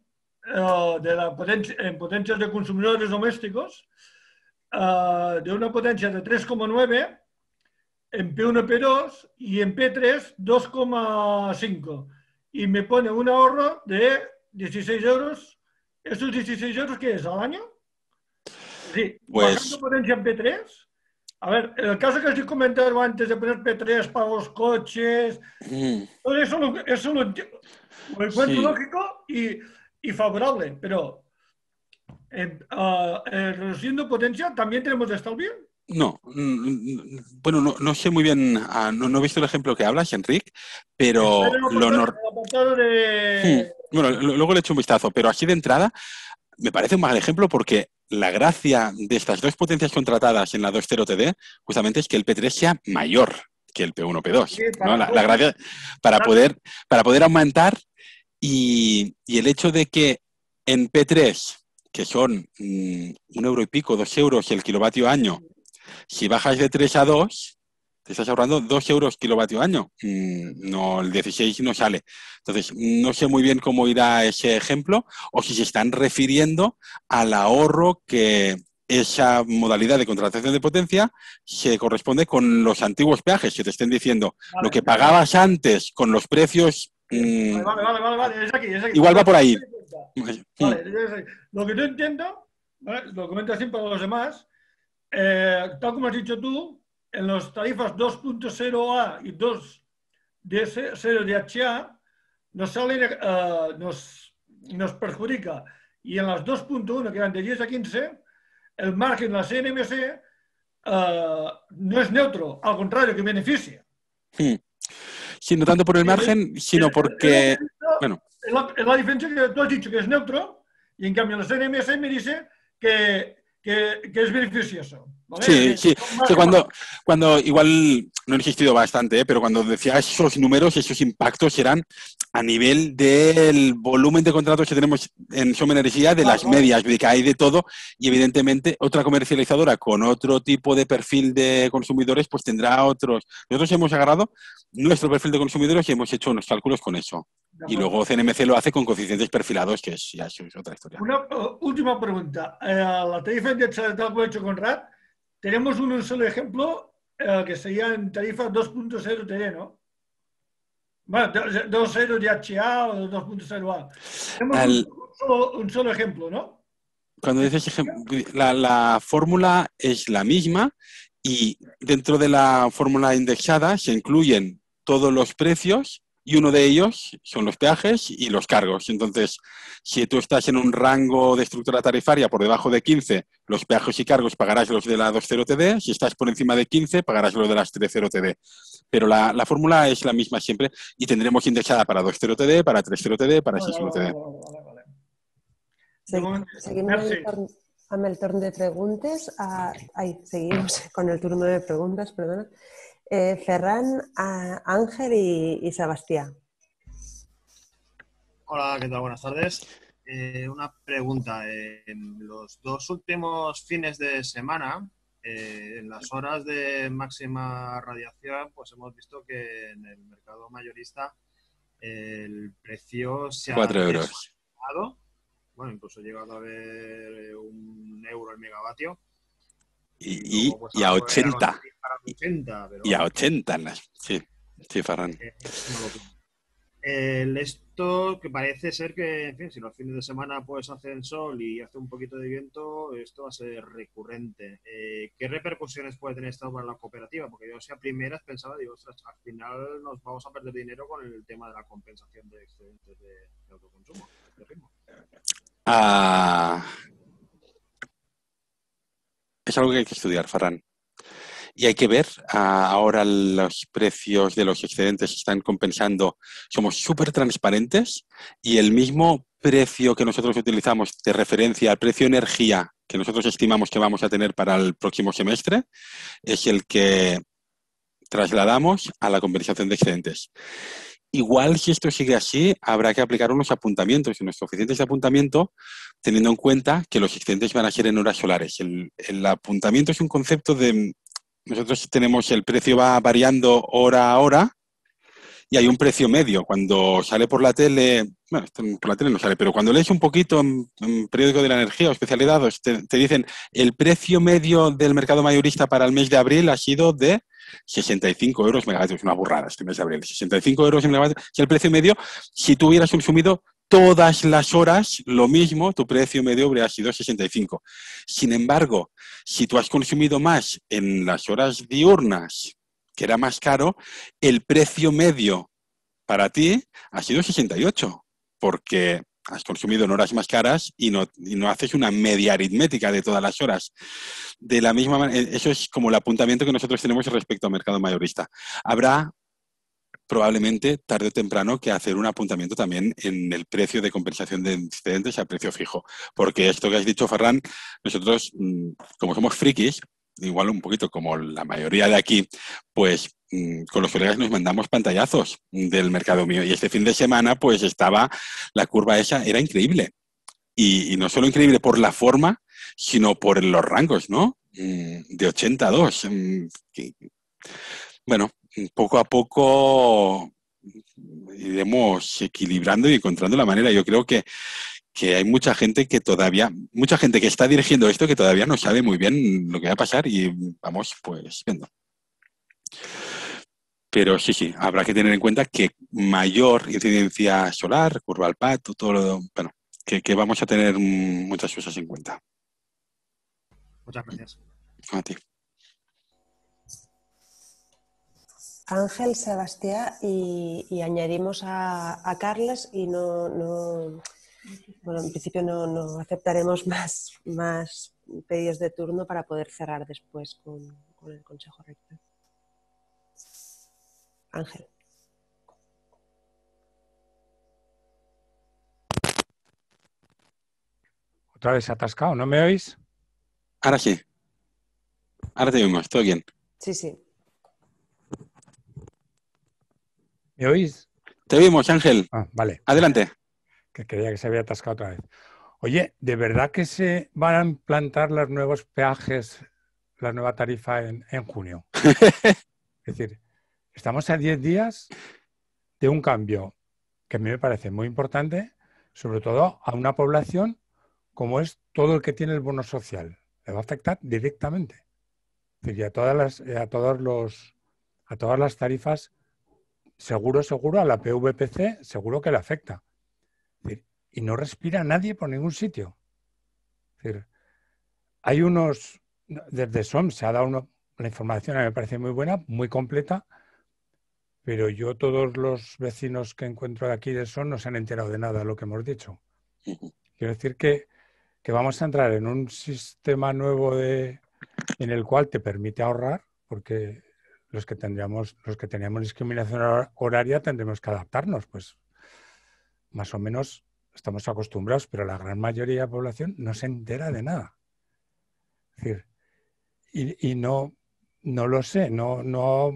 uh, de la potencia, en potencias de consumidores domésticos uh, de una potencia de tres coma nueve en P uno, P dos y en P tres dos coma cinco y me pone un ahorro de dieciséis euros. ¿Estos dieciséis euros qué es? ¿Al año? Sí, pues... bajando potencia en P tres. A ver, el caso que os he comentado antes de poner P tres para los coches, mm. todo eso lo, eso lo, lo encuentro sí. lógico y, y favorable, pero eh, uh, eh, reduciendo potencia, ¿también tenemos de estar bien? No, bueno, no, no sé muy bien, uh, no, no he visto el ejemplo que hablas, Enric, pero... Lo no... de... sí. Bueno, lo, luego le echo un vistazo, pero así de entrada me parece un mal ejemplo porque... La gracia de estas dos potencias contratadas en la dos cero T D justamente es que el P tres sea mayor que el P uno P dos. Sí, para, ¿no? la, la gracia para poder, para poder aumentar y, y el hecho de que en P tres, que son mmm, un euro y pico, dos euros el kilovatio año, si bajas de tres a dos, te estás ahorrando dos euros kilovatio año. Mmm, no, el dieciséis no sale. Entonces, no sé muy bien cómo irá ese ejemplo o si se están refiriendo al ahorro que esa modalidad de contratación de potencia se corresponde con los antiguos peajes, que te estén diciendo vale, lo que pagabas vale. antes con los precios... Vale, vale, vale, vale. Es aquí, es aquí. Igual va por ahí. Vale, es aquí. Lo que yo entiendo, ¿vale? Lo comento así para los demás, eh, tal como has dicho tú, en las tarifas dos punto cero A y dos punto cero D H A, Nos, sale, uh, nos, nos perjudica. Y en las dos punto uno, que eran de diez a quince, el margen de la C N M C uh, no es neutro, al contrario, que beneficia. Sí. Sí, no tanto por el margen, es, sino porque... Es la, bueno. es, la, es la diferencia que tú has dicho que es neutro, y en cambio la C N M C me dice que, que, que es beneficioso. ¿Vale? Sí, sí. sí cuando, cuando igual... No he insistido bastante, ¿eh? Pero cuando decía esos números, esos impactos eran a nivel del volumen de contratos que tenemos en Som Energia, de las medias, de que hay de todo, y evidentemente otra comercializadora con otro tipo de perfil de consumidores, pues tendrá otros. Nosotros hemos agarrado nuestro perfil de consumidores y hemos hecho unos cálculos con eso. Y luego C N M C lo hace con coeficientes perfilados, que es, ya es otra historia. Una uh, última pregunta. Eh, la tarifa de Chaletaco hecho con R A D, tenemos un solo ejemplo... que serían tarifas dos punto cero T D, ¿no? Bueno, dos punto cero de H A o dos punto cero A. Tenemos Al... un, solo, un solo ejemplo, ¿no? Cuando dices ejemplo, la, la fórmula es la misma y dentro de la fórmula indexada se incluyen todos los precios y uno de ellos son los peajes y los cargos. Entonces, si tú estás en un rango de estructura tarifaria por debajo de quince, los peajes y cargos pagarás los de la veinte T D. Si estás por encima de quince, pagarás los de las treinta T D. Pero la, la fórmula es la misma siempre y tendremos indexada para veinte T D, para treinta T D, para seixanta T D. Vale, vale, vale. Seguimos amb el torn de preguntes. Ah, ay, seguimos con el turno de preguntas, perdona. Eh, Ferran, a Ángel y, y Sebastián. Hola, ¿qué tal? Buenas tardes. Eh, una pregunta. Eh, en los dos últimos fines de semana, eh, en las horas de máxima radiación, pues hemos visto que en el mercado mayorista el precio se ha cuatro euros. Bueno, incluso ha llegado a haber un euro el megavatio. Y, y, pues, y a ochenta. ochenta pero... Y a ochenta, sí, sí, Ferran. El esto que parece ser que, en fin, si los fines de semana pues hacen sol y hace un poquito de viento, esto va a ser recurrente. Eh, ¿Qué repercusiones puede tener esto para la cooperativa? Porque yo, si a primeras pensaba, digo, ostras, al final nos vamos a perder dinero con el tema de la compensación de excedentes de, de autoconsumo. De ritmo. Ah... Es algo que hay que estudiar, Ferran. Y hay que ver, ahora los precios de los excedentes están compensando. Somos súper transparentes y el mismo precio que nosotros utilizamos de referencia al precio energía que nosotros estimamos que vamos a tener para el próximo semestre es el que trasladamos a la compensación de excedentes. Igual, si esto sigue así, habrá que aplicar unos apuntamientos, unos coeficientes de apuntamiento, teniendo en cuenta que los excedentes van a ser en horas solares. El, el apuntamiento es un concepto de... Nosotros tenemos el precio va variando hora a hora y hay un precio medio. Cuando sale por la tele... Bueno, por la tele no sale, pero cuando lees un poquito en, en periódico de la energía o especialidades, te, te dicen el precio medio del mercado mayorista para el mes de abril ha sido de... sesenta y cinco euros megavatios, una burrada este mes de abril, sesenta y cinco euros megavatios es el precio medio. Si tú hubieras consumido todas las horas lo mismo, tu precio medio habría sido sesenta y cinco. Sin embargo, si tú has consumido más en las horas diurnas, que era más caro, el precio medio para ti ha sido sesenta y ocho, porque has consumido en horas más caras y no, y no haces una media aritmética de todas las horas. De la misma manera, eso es como el apuntamiento que nosotros tenemos respecto al mercado mayorista. Habrá probablemente tarde o temprano que hacer un apuntamiento también en el precio de compensación de excedentes a precio fijo. Porque esto que has dicho, Ferran, nosotros, como somos frikis, igual un poquito como la mayoría de aquí, pues con los colegas nos mandamos pantallazos del mercado mío. Y este fin de semana pues estaba la curva esa, era increíble. Y, y no solo increíble por la forma, sino por los rangos, ¿no? De ochenta a dos. Bueno, poco a poco iremos equilibrando y encontrando la manera. Yo creo que que hay mucha gente que todavía, mucha gente que está dirigiendo esto que todavía no sabe muy bien lo que va a pasar y vamos pues viendo. Pero sí, sí, habrá que tener en cuenta que mayor incidencia solar, curva al pato, todo lo... Bueno, que, que vamos a tener muchas cosas en cuenta. Muchas gracias. A ti. Ángel, Sebastián y, y añadimos a, a Carles y no... no... Bueno, en principio no, no aceptaremos más, más pedidos de turno para poder cerrar después con, con el Consejo Rector. Ángel. Otra vez atascado, ¿no me oís? Ahora sí. Ahora te oímos, todo bien. Sí, sí. ¿Me oís? Te oímos, Ángel. Ah, vale. Adelante. Que creía que se había atascado otra vez. Oye, ¿de verdad que se van a implantar los nuevos peajes, la nueva tarifa en, en junio? Es decir, estamos a diez días de un cambio que a mí me parece muy importante, sobre todo a una población como es todo el que tiene el bono social. Le va a afectar directamente. Es decir, a todas las, a todos los, a todas las tarifas seguro, seguro, a la P V P C seguro que le afecta. Y no respira nadie por ningún sitio. Es decir, hay unos... Desde SOM se ha dado una, una información, a mí me parece muy buena, muy completa, pero yo todos los vecinos que encuentro aquí de SOM no se han enterado de nada de lo que hemos dicho. Quiero decir que, que vamos a entrar en un sistema nuevo de, en el cual te permite ahorrar, porque los que tendríamos, los que teníamos discriminación hor- horaria tendremos que adaptarnos, pues más o menos estamos acostumbrados, pero la gran mayoría de la población no se entera de nada. Es decir, Y, y no, no lo sé, no, no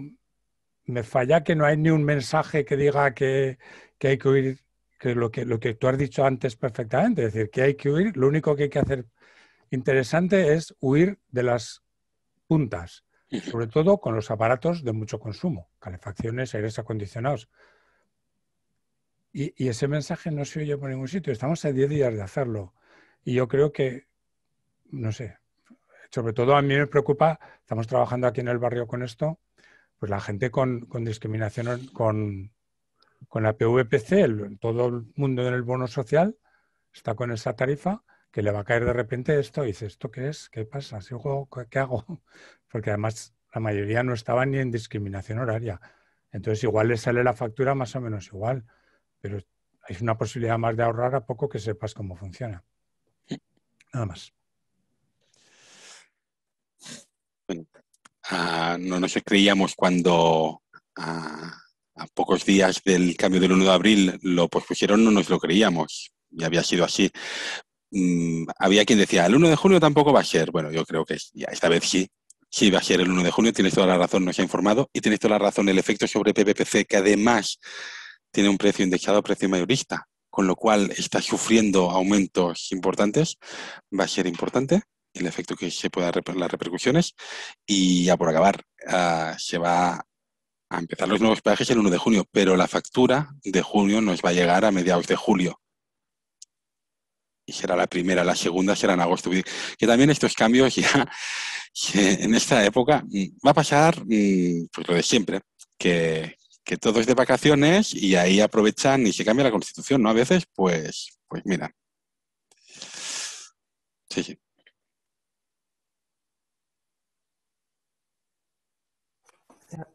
me falla que no hay ni un mensaje que diga que, que hay que huir, que lo, que lo que tú has dicho antes perfectamente, es decir, que hay que huir, lo único que hay que hacer interesante es huir de las puntas, sobre todo con los aparatos de mucho consumo, calefacciones, aires acondicionados. Y, y ese mensaje no se oye por ningún sitio, estamos a diez días de hacerlo. Y yo creo que, no sé... Sobre todo a mí me preocupa, estamos trabajando aquí en el barrio con esto, pues la gente con, con discriminación, con, con la P V P C, el, todo el mundo en el bono social está con esa tarifa que le va a caer de repente esto. Y dice, ¿esto qué es? ¿Qué pasa? ¿Sigo? ¿Qué hago? Porque además la mayoría no estaba ni en discriminación horaria. Entonces igual le sale la factura más o menos igual, pero hay una posibilidad más de ahorrar a poco que sepas cómo funciona. Nada más. Uh, no nos creíamos cuando uh, a pocos días del cambio del uno de abril lo pospusieron, no nos lo creíamos y había sido así. Um, había quien decía, el uno de junio tampoco va a ser. Bueno, yo creo que ya, esta vez sí, sí va a ser el uno de junio, tienes toda la razón, nos ha informado y tienes toda la razón, el efecto sobre P V P C que además tiene un precio indexado a precio mayorista, con lo cual está sufriendo aumentos importantes, va a ser importante el efecto que se pueda reper las repercusiones y ya por acabar uh, se va a empezar los nuevos peajes el uno de junio, pero la factura de junio nos va a llegar a mediados de julio y será la primera, la segunda será en agosto, que también estos cambios ya en esta época va a pasar pues lo de siempre, que, que todo es de vacaciones y ahí aprovechan y se cambia la Constitución, ¿no? A veces pues, pues mira, sí, sí.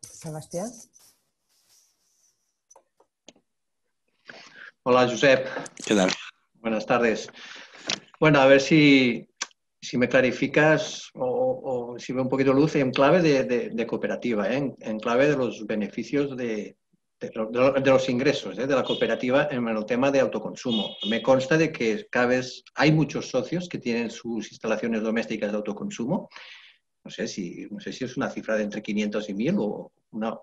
Sebastián. Hola, Josep. ¿Qué tal? Buenas tardes. Bueno, a ver si, si me clarificas o, o si veo un poquito luz en clave de, de, de cooperativa, ¿eh? en, en clave de los beneficios de, de, de los ingresos, ¿eh? de la cooperativa en el tema de autoconsumo. Me consta de que cada vez hay muchos socios que tienen sus instalaciones domésticas de autoconsumo. No sé, si, no sé si es una cifra de entre quinientos y mil o una,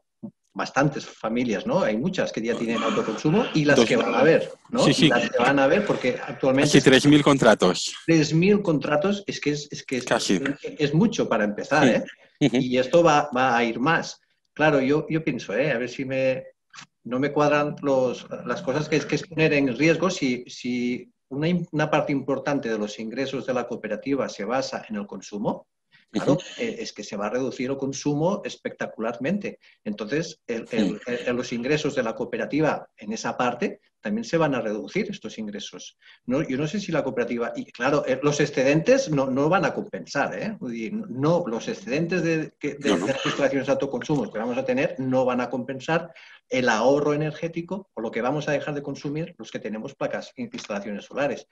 bastantes familias, ¿no? Hay muchas que ya tienen autoconsumo y las dos, que van a ver, ¿no? Sí, sí. Y las que van a ver porque actualmente... Casi tres mil contratos. tres mil contratos es que es, es, que es, Casi. es, es mucho para empezar, ¿eh? Sí. Uh-huh. Y esto va, va a ir más. Claro, yo, yo pienso, ¿eh? A ver si me... No me cuadran los, las cosas que es, que es poner en riesgo si... si una, una parte importante de los ingresos de la cooperativa se basa en el consumo. Claro, es que se va a reducir el consumo espectacularmente. Entonces, el, el, el, los ingresos de la cooperativa en esa parte también se van a reducir, estos ingresos. No, yo no sé si la cooperativa... Y claro, los excedentes no, no van a compensar, ¿eh? No, los excedentes de, de, de, no, no. de las instalaciones de autoconsumo que vamos a tener no van a compensar el ahorro energético o lo que vamos a dejar de consumir los que tenemos placas e instalaciones solares.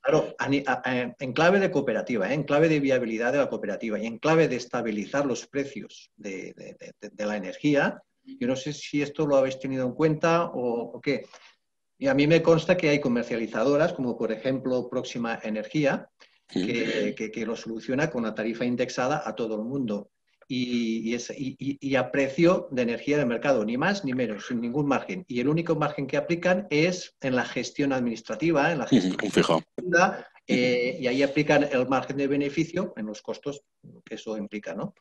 Claro, en clave de cooperativa, ¿eh? en clave de viabilidad de la cooperativa y en clave de estabilizar los precios de, de, de, de la energía, yo no sé si esto lo habéis tenido en cuenta o, o qué. Y a mí me consta que hay comercializadoras, como por ejemplo Próxima Energía, que, que, que lo soluciona con una tarifa indexada a todo el mundo. Y, es, y, y a precio de energía de mercado, ni más ni menos, sin ningún margen. Y el único margen que aplican es en la gestión administrativa, en la gestión uh-huh, fijo. Eh, y ahí aplican el margen de beneficio en los costos que eso implica, ¿no?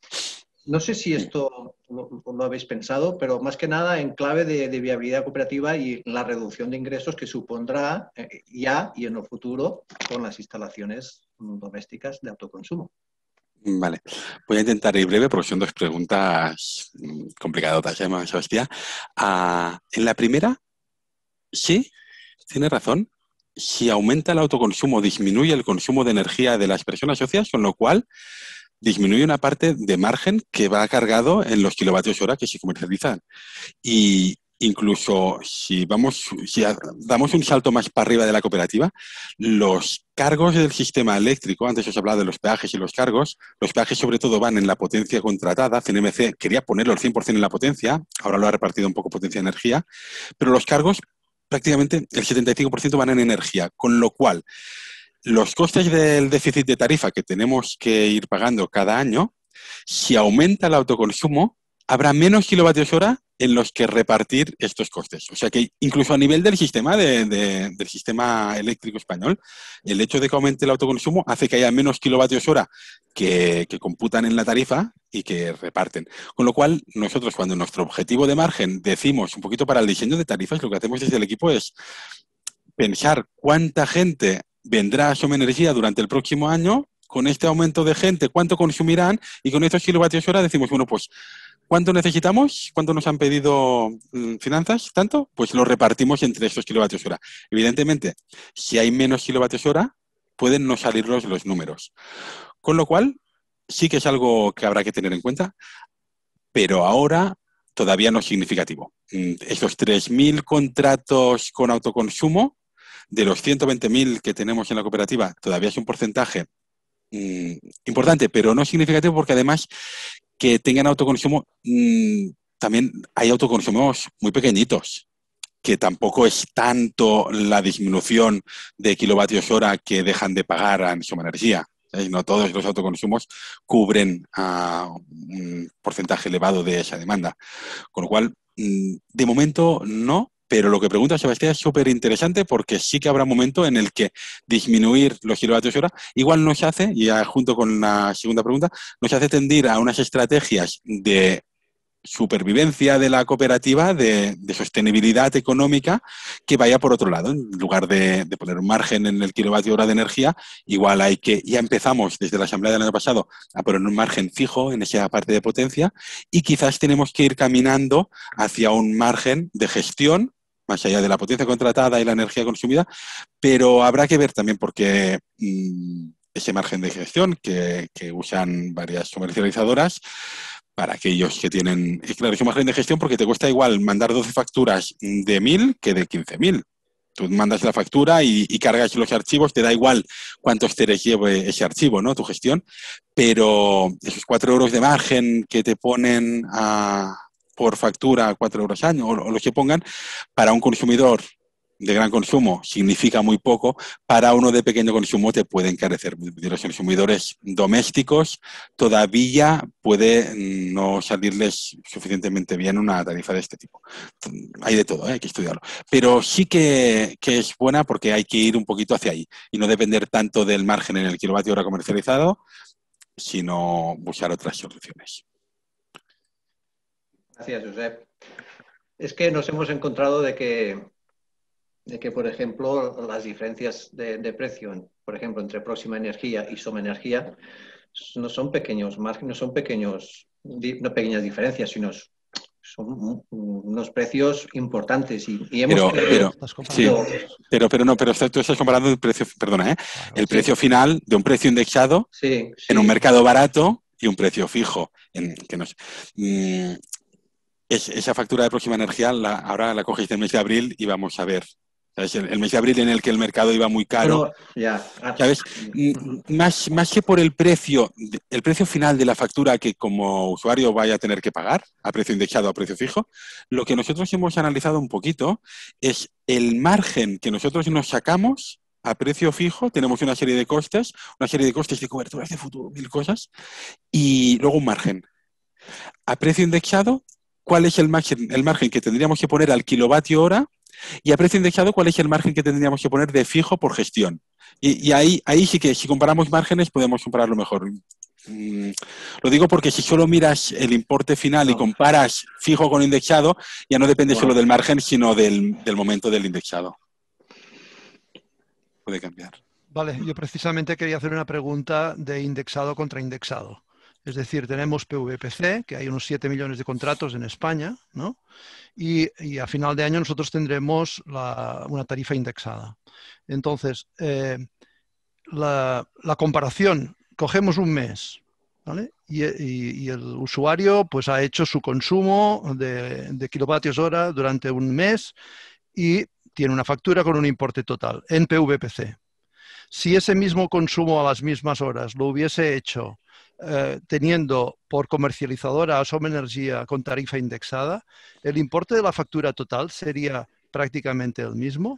No sé si esto lo, lo habéis pensado, pero más que nada en clave de, de viabilidad cooperativa y la reducción de ingresos que supondrá eh, ya y en el futuro con las instalaciones domésticas de autoconsumo. Vale, voy a intentar ir breve porque son dos preguntas complicadotas, ¿eh, Sebastián? Ah, en la primera, sí, tiene razón. Si aumenta el autoconsumo, disminuye el consumo de energía de las personas socias, con lo cual disminuye una parte de margen que va cargado en los kilovatios hora que se comercializan. Y incluso si vamos, si damos un salto más para arriba de la cooperativa, los cargos del sistema eléctrico, antes os hablaba de los peajes y los cargos, los peajes sobre todo van en la potencia contratada. C N M C quería ponerlo al cien por cien en la potencia, ahora lo ha repartido un poco potencia-energía, pero los cargos, prácticamente el setenta y cinco por ciento van en energía, con lo cual los costes del déficit de tarifa que tenemos que ir pagando cada año, si aumenta el autoconsumo, habrá menos kilovatios hora en los que repartir estos costes. O sea que incluso a nivel del sistema, de, de, del sistema eléctrico español, el hecho de que aumente el autoconsumo hace que haya menos kilovatios hora que, que computan en la tarifa y que reparten. Con lo cual, nosotros cuando nuestro objetivo de margen decimos un poquito para el diseño de tarifas, lo que hacemos desde el equipo es pensar cuánta gente vendrá a Som Energia durante el próximo año, con este aumento de gente, cuánto consumirán, y con estos kilovatios hora decimos, bueno, pues ¿cuánto necesitamos? ¿Cuánto nos han pedido finanzas? ¿Tanto? Pues lo repartimos entre estos kilovatios hora. Evidentemente, si hay menos kilovatios hora, pueden no salirnos los números. Con lo cual, sí que es algo que habrá que tener en cuenta, pero ahora todavía no es significativo. Estos tres mil contratos con autoconsumo, de los ciento veinte mil que tenemos en la cooperativa, todavía es un porcentaje mmm, importante, pero no significativo, porque además que tengan autoconsumo, mmm, también hay autoconsumos muy pequeñitos, que tampoco es tanto la disminución de kilovatios hora que dejan de pagar a Som Energia. ¿Sabes? No todos los autoconsumos cubren a un porcentaje elevado de esa demanda. Con lo cual, mmm, de momento no, pero lo que pregunta Sebastián es súper interesante, porque sí que habrá un momento en el que disminuir los kilovatios hora igual nos hace, y junto con la segunda pregunta, nos hace tendir a unas estrategias de supervivencia de la cooperativa, de, de sostenibilidad económica, que vaya por otro lado. En lugar de, de poner un margen en el kilovatio hora de energía, igual hay que, ya empezamos desde la asamblea del año pasado a poner un margen fijo en esa parte de potencia, y quizás tenemos que ir caminando hacia un margen de gestión, más allá de la potencia contratada y la energía consumida, pero habrá que ver también porque mmm, ese margen de gestión que, que usan varias comercializadoras, para aquellos que tienen claro, su margen de gestión, porque te cuesta igual mandar doce facturas de mil que de quince mil. Tú mandas la factura y, y cargas los archivos, te da igual cuántos teres lleve ese archivo, ¿no? Tu gestión, pero esos cuatro euros de margen que te ponen a, por factura, cuatro euros al año, o, o los que pongan, para un consumidor de gran consumo significa muy poco, para uno de pequeño consumo te puede encarecer. De los consumidores domésticos todavía puede no salirles suficientemente bien una tarifa de este tipo. Hay de todo, ¿eh? Hay que estudiarlo. Pero sí que, que es buena, porque hay que ir un poquito hacia ahí y no depender tanto del margen en el kilovatio hora comercializado, sino buscar otras soluciones. Gracias, Josep. Es que nos hemos encontrado de que de que, por ejemplo, las diferencias de, de precio, por ejemplo, entre Próxima Energía y Som Energia, no son pequeños márgenes, no son pequeños, no pequeñas diferencias, sino son unos precios importantes. Y, y hemos pero, pero, sí, pero, pero no, pero tú estás comparando el precio, perdona, ¿eh? Claro, el sí. precio final de un precio indexado sí, sí. en un mercado barato y un precio fijo. En, que no sé. mm, es, esa factura de Próxima Energía la, ahora la cogéis del mes de abril y vamos a ver. ¿Sabes? El, el mes de abril en el que el mercado iba muy caro, bueno, ¿sabes? Más, más que por el precio, el precio final de la factura que como usuario vaya a tener que pagar, a precio indexado, a precio fijo, lo que nosotros hemos analizado un poquito es el margen que nosotros nos sacamos a precio fijo. Tenemos una serie de costes, una serie de costes de coberturas de futuro, mil cosas, y luego un margen. A precio indexado, ¿cuál es el margen, el margen que tendríamos que poner al kilovatio hora? Y a precio indexado, ¿cuál es el margen que tendríamos que poner de fijo por gestión? Y, y ahí, ahí sí que, si comparamos márgenes, podemos compararlo mejor. Mm, lo digo porque si solo miras el importe final y comparas fijo con indexado, ya no depende solo del margen, sino del, del momento del indexado. Puede cambiar. Vale, yo precisamente quería hacer una pregunta de indexado contra indexado. Es decir, tenemos P V P C, que hay unos siete millones de contratos en España, ¿no? Y, y a final de año nosotros tendremos la, una tarifa indexada. Entonces, eh, la, la comparación, cogemos un mes, ¿vale? Y, y, y el usuario pues, ha hecho su consumo de, de kilovatios hora durante un mes y tiene una factura con un importe total en P V P C. Si ese mismo consumo a las mismas horas lo hubiese hecho Eh, teniendo por comercializadora a Som Energia con tarifa indexada, ¿el importe de la factura total sería prácticamente el mismo?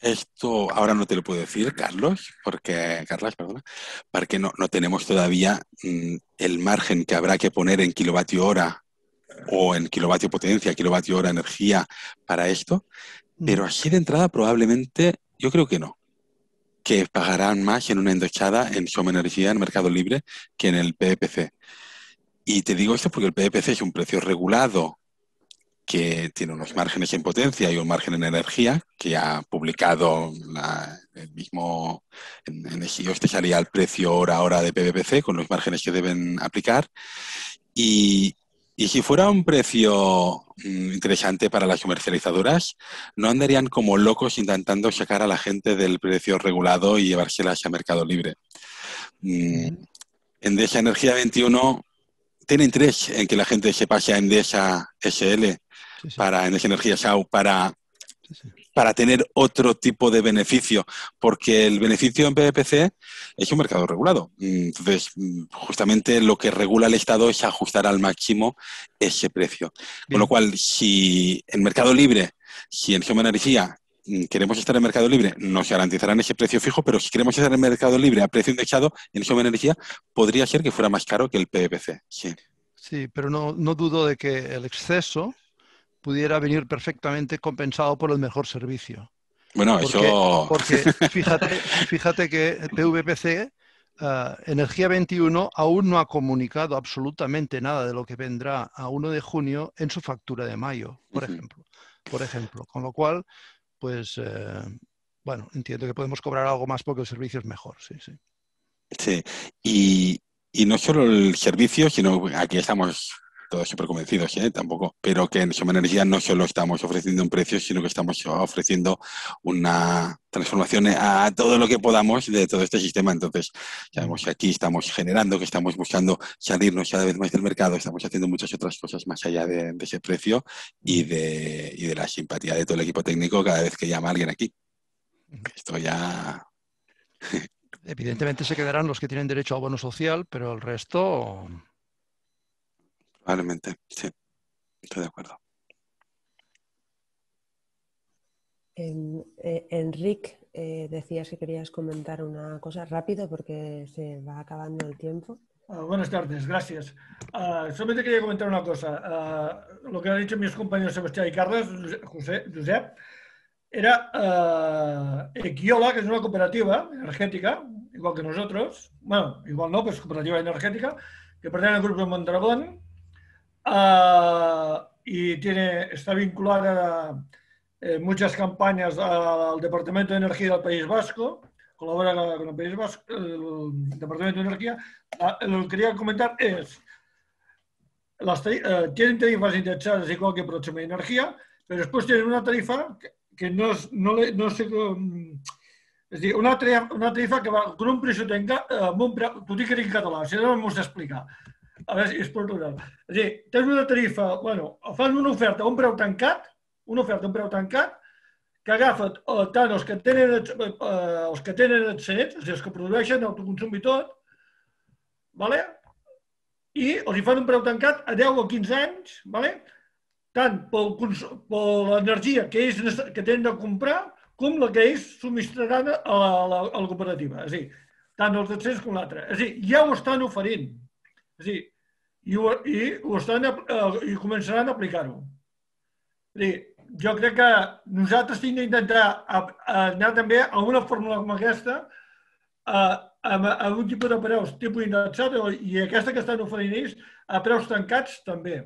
Esto ahora no te lo puedo decir, Carlos, porque, Carlos, perdona, porque no, no tenemos todavía mmm, el margen que habrá que poner en kilovatio hora o en kilovatio potencia, kilovatio hora energía para esto, pero así de entrada probablemente yo creo que no. Que pagarán más en una indexada en Som Energia, en Mercado Libre, que en el P V P C. Y te digo esto porque el P V P C es un precio regulado que tiene unos márgenes en potencia y un margen en energía, que ha publicado la, el mismo... En, en este salía el precio hora a hora de P V P C, con los márgenes que deben aplicar. Y, y si fuera un precio interesante para las comercializadoras, no andarían como locos intentando sacar a la gente del precio regulado y llevárselas a Mercado Libre. Endesa Energía veintiuno tiene interés en que la gente se pase a Endesa S L, sí, sí. Para Endesa Energía S A U, para, sí, sí. para tener otro tipo de beneficio, porque el beneficio en P V P C es un mercado regulado. Entonces, justamente lo que regula el Estado es ajustar al máximo ese precio. Bien. Con lo cual, si en Mercado Libre, si en Som Energia queremos estar en Mercado Libre, nos garantizarán ese precio fijo, pero si queremos estar en Mercado Libre a precio indexado, en Som Energia podría ser que fuera más caro que el P V P C. Sí, sí, pero no, no dudo de que el exceso pudiera venir perfectamente compensado por el mejor servicio. Bueno, porque, eso... Porque fíjate, fíjate que P V P C, uh, Energía veintiuno, aún no ha comunicado absolutamente nada de lo que vendrá a uno de junio en su factura de mayo, por uh-huh. ejemplo. Por ejemplo. Con lo cual, pues, eh, bueno, entiendo que podemos cobrar algo más porque el servicio es mejor, sí, sí. Sí, y, y no solo el servicio, sino aquí estamos... todos súper convencidos, ¿eh? Tampoco, pero que en Som Energia no solo estamos ofreciendo un precio, sino que estamos ofreciendo una transformación a todo lo que podamos de todo este sistema. Entonces, sabemos que aquí estamos generando, que estamos buscando salirnos cada vez más del mercado, estamos haciendo muchas otras cosas más allá de, de ese precio y de, y de la simpatía de todo el equipo técnico cada vez que llama a alguien aquí. Esto ya... Evidentemente se quedarán los que tienen derecho a bono social, pero el resto... Probablemente, sí. Estoy de acuerdo. En, eh, Enric, eh, decías que querías comentar una cosa rápido porque se va acabando el tiempo. Ah, buenas tardes, gracias. Uh, solamente quería comentar una cosa. Uh, lo que han dicho mis compañeros Sebastián y Carles, José, Josep, era uh, Equiola, que es una cooperativa energética, igual que nosotros. Bueno, igual no, pues cooperativa energética, que pertenece al grupo de Mondragón. Uh, y tiene, está vinculada a eh, muchas campañas al Departamento de Energía del País Vasco, colabora con el País Vasco, el Departamento de Energía. Uh, lo que quería comentar es, las tarifas, uh, tienen tarifas indexadas igual que Próxima Energía, pero después tienen una tarifa que, que no, no, le, no sé, um, es dir, una, tarifa, una tarifa que va con un precio, uh, t'ho dic en català, si no m'ho has d'explicar. A veure si es pot donar. És a dir, tens una tarifa, bueno, fan una oferta a un preu tancat, una oferta a un preu tancat, que agafa tant els que tenen excedents, els que produeixen, autoconsum i tot, i els hi fan un preu tancat a deu o quinze anys, tant per l'energia que ells tenen de comprar com la que ells subministraran a la cooperativa. És a dir, tant els excedents com l'altre. És a dir, ja ho estan oferint. És a dir, i, ho, i, ho estan, i començaran a aplicar-ho. Jo crec que nosaltres hem d'intentar anar també a una fórmula com aquesta, a, a, a un tipus de preus, tipus indexat, i aquesta que estan oferint ells, a preus tancats també.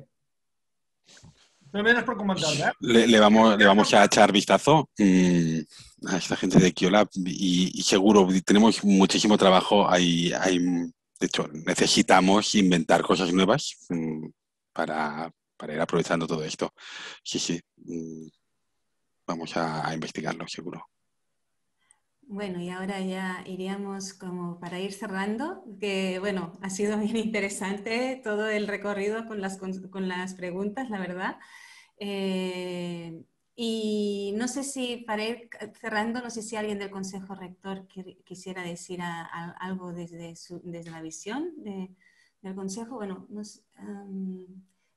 No me das por comentarla, ¿eh? Le, le, vamos, le vamos a echar vistazo eh, a esta gente de Kiolab y, y seguro, tenemos muchísimo trabajo. Hay, hay, de hecho, necesitamos inventar cosas nuevas eh, para, para ir aprovechando todo esto. Sí, sí. Eh, vamos a, a investigarlo, seguro. Bueno, y ahora ya iríamos como para ir cerrando, que bueno, ha sido bien interesante todo el recorrido con las, con las preguntas, la verdad. Eh, y no sé si para ir cerrando, no sé si alguien del Consejo Rector quisiera decir a, a, algo desde, su, desde la visión de, del Consejo. Bueno, no sé, um,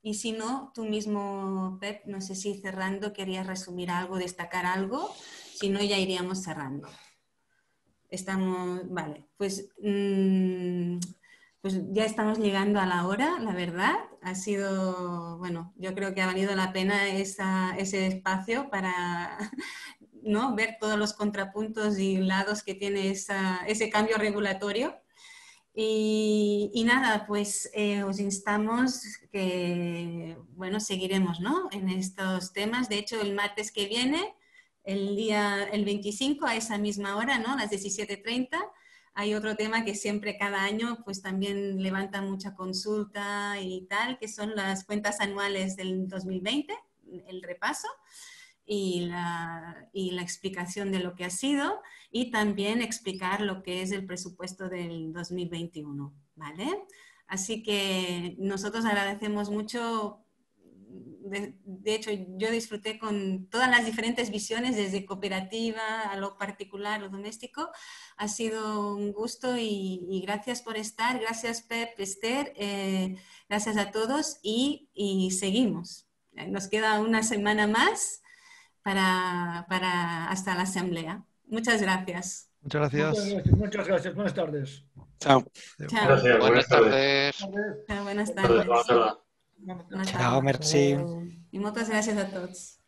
y si no, tú mismo, Pep, no sé si cerrando querías resumir algo, destacar algo, si no ya iríamos cerrando. Estamos, vale, pues, mmm, pues ya estamos llegando a la hora, la verdad. Ha sido, bueno, yo creo que ha valido la pena esa, ese espacio para ¿no? ver todos los contrapuntos y lados que tiene esa, ese cambio regulatorio. Y, y nada, pues eh, os instamos que, bueno, seguiremos ¿no? en estos temas. De hecho, el martes que viene, el día el veinticinco, a esa misma hora, ¿no? las diecisiete treinta, hay otro tema que siempre cada año pues también levanta mucha consulta y tal, que son las cuentas anuales del dos mil veinte, el repaso y la, y la explicación de lo que ha sido, y también explicar lo que es el presupuesto del dos mil veintiuno, ¿vale? Así que nosotros agradecemos mucho. De, de hecho, yo disfruté con todas las diferentes visiones, desde cooperativa a lo particular o doméstico. Ha sido un gusto y, y gracias por estar. Gracias, Pep, Esther. Eh, gracias a todos y, y seguimos. Nos queda una semana más para, para hasta la asamblea. Muchas gracias. Muchas gracias. Muchas gracias. Muchas gracias. Buenas tardes. Chao. Chao. Gracias. Buenas tardes. Buenas tardes. Buenas tardes. Buenas tardes. Buenas tardes. Chao, merci. Y muchas gracias a todos.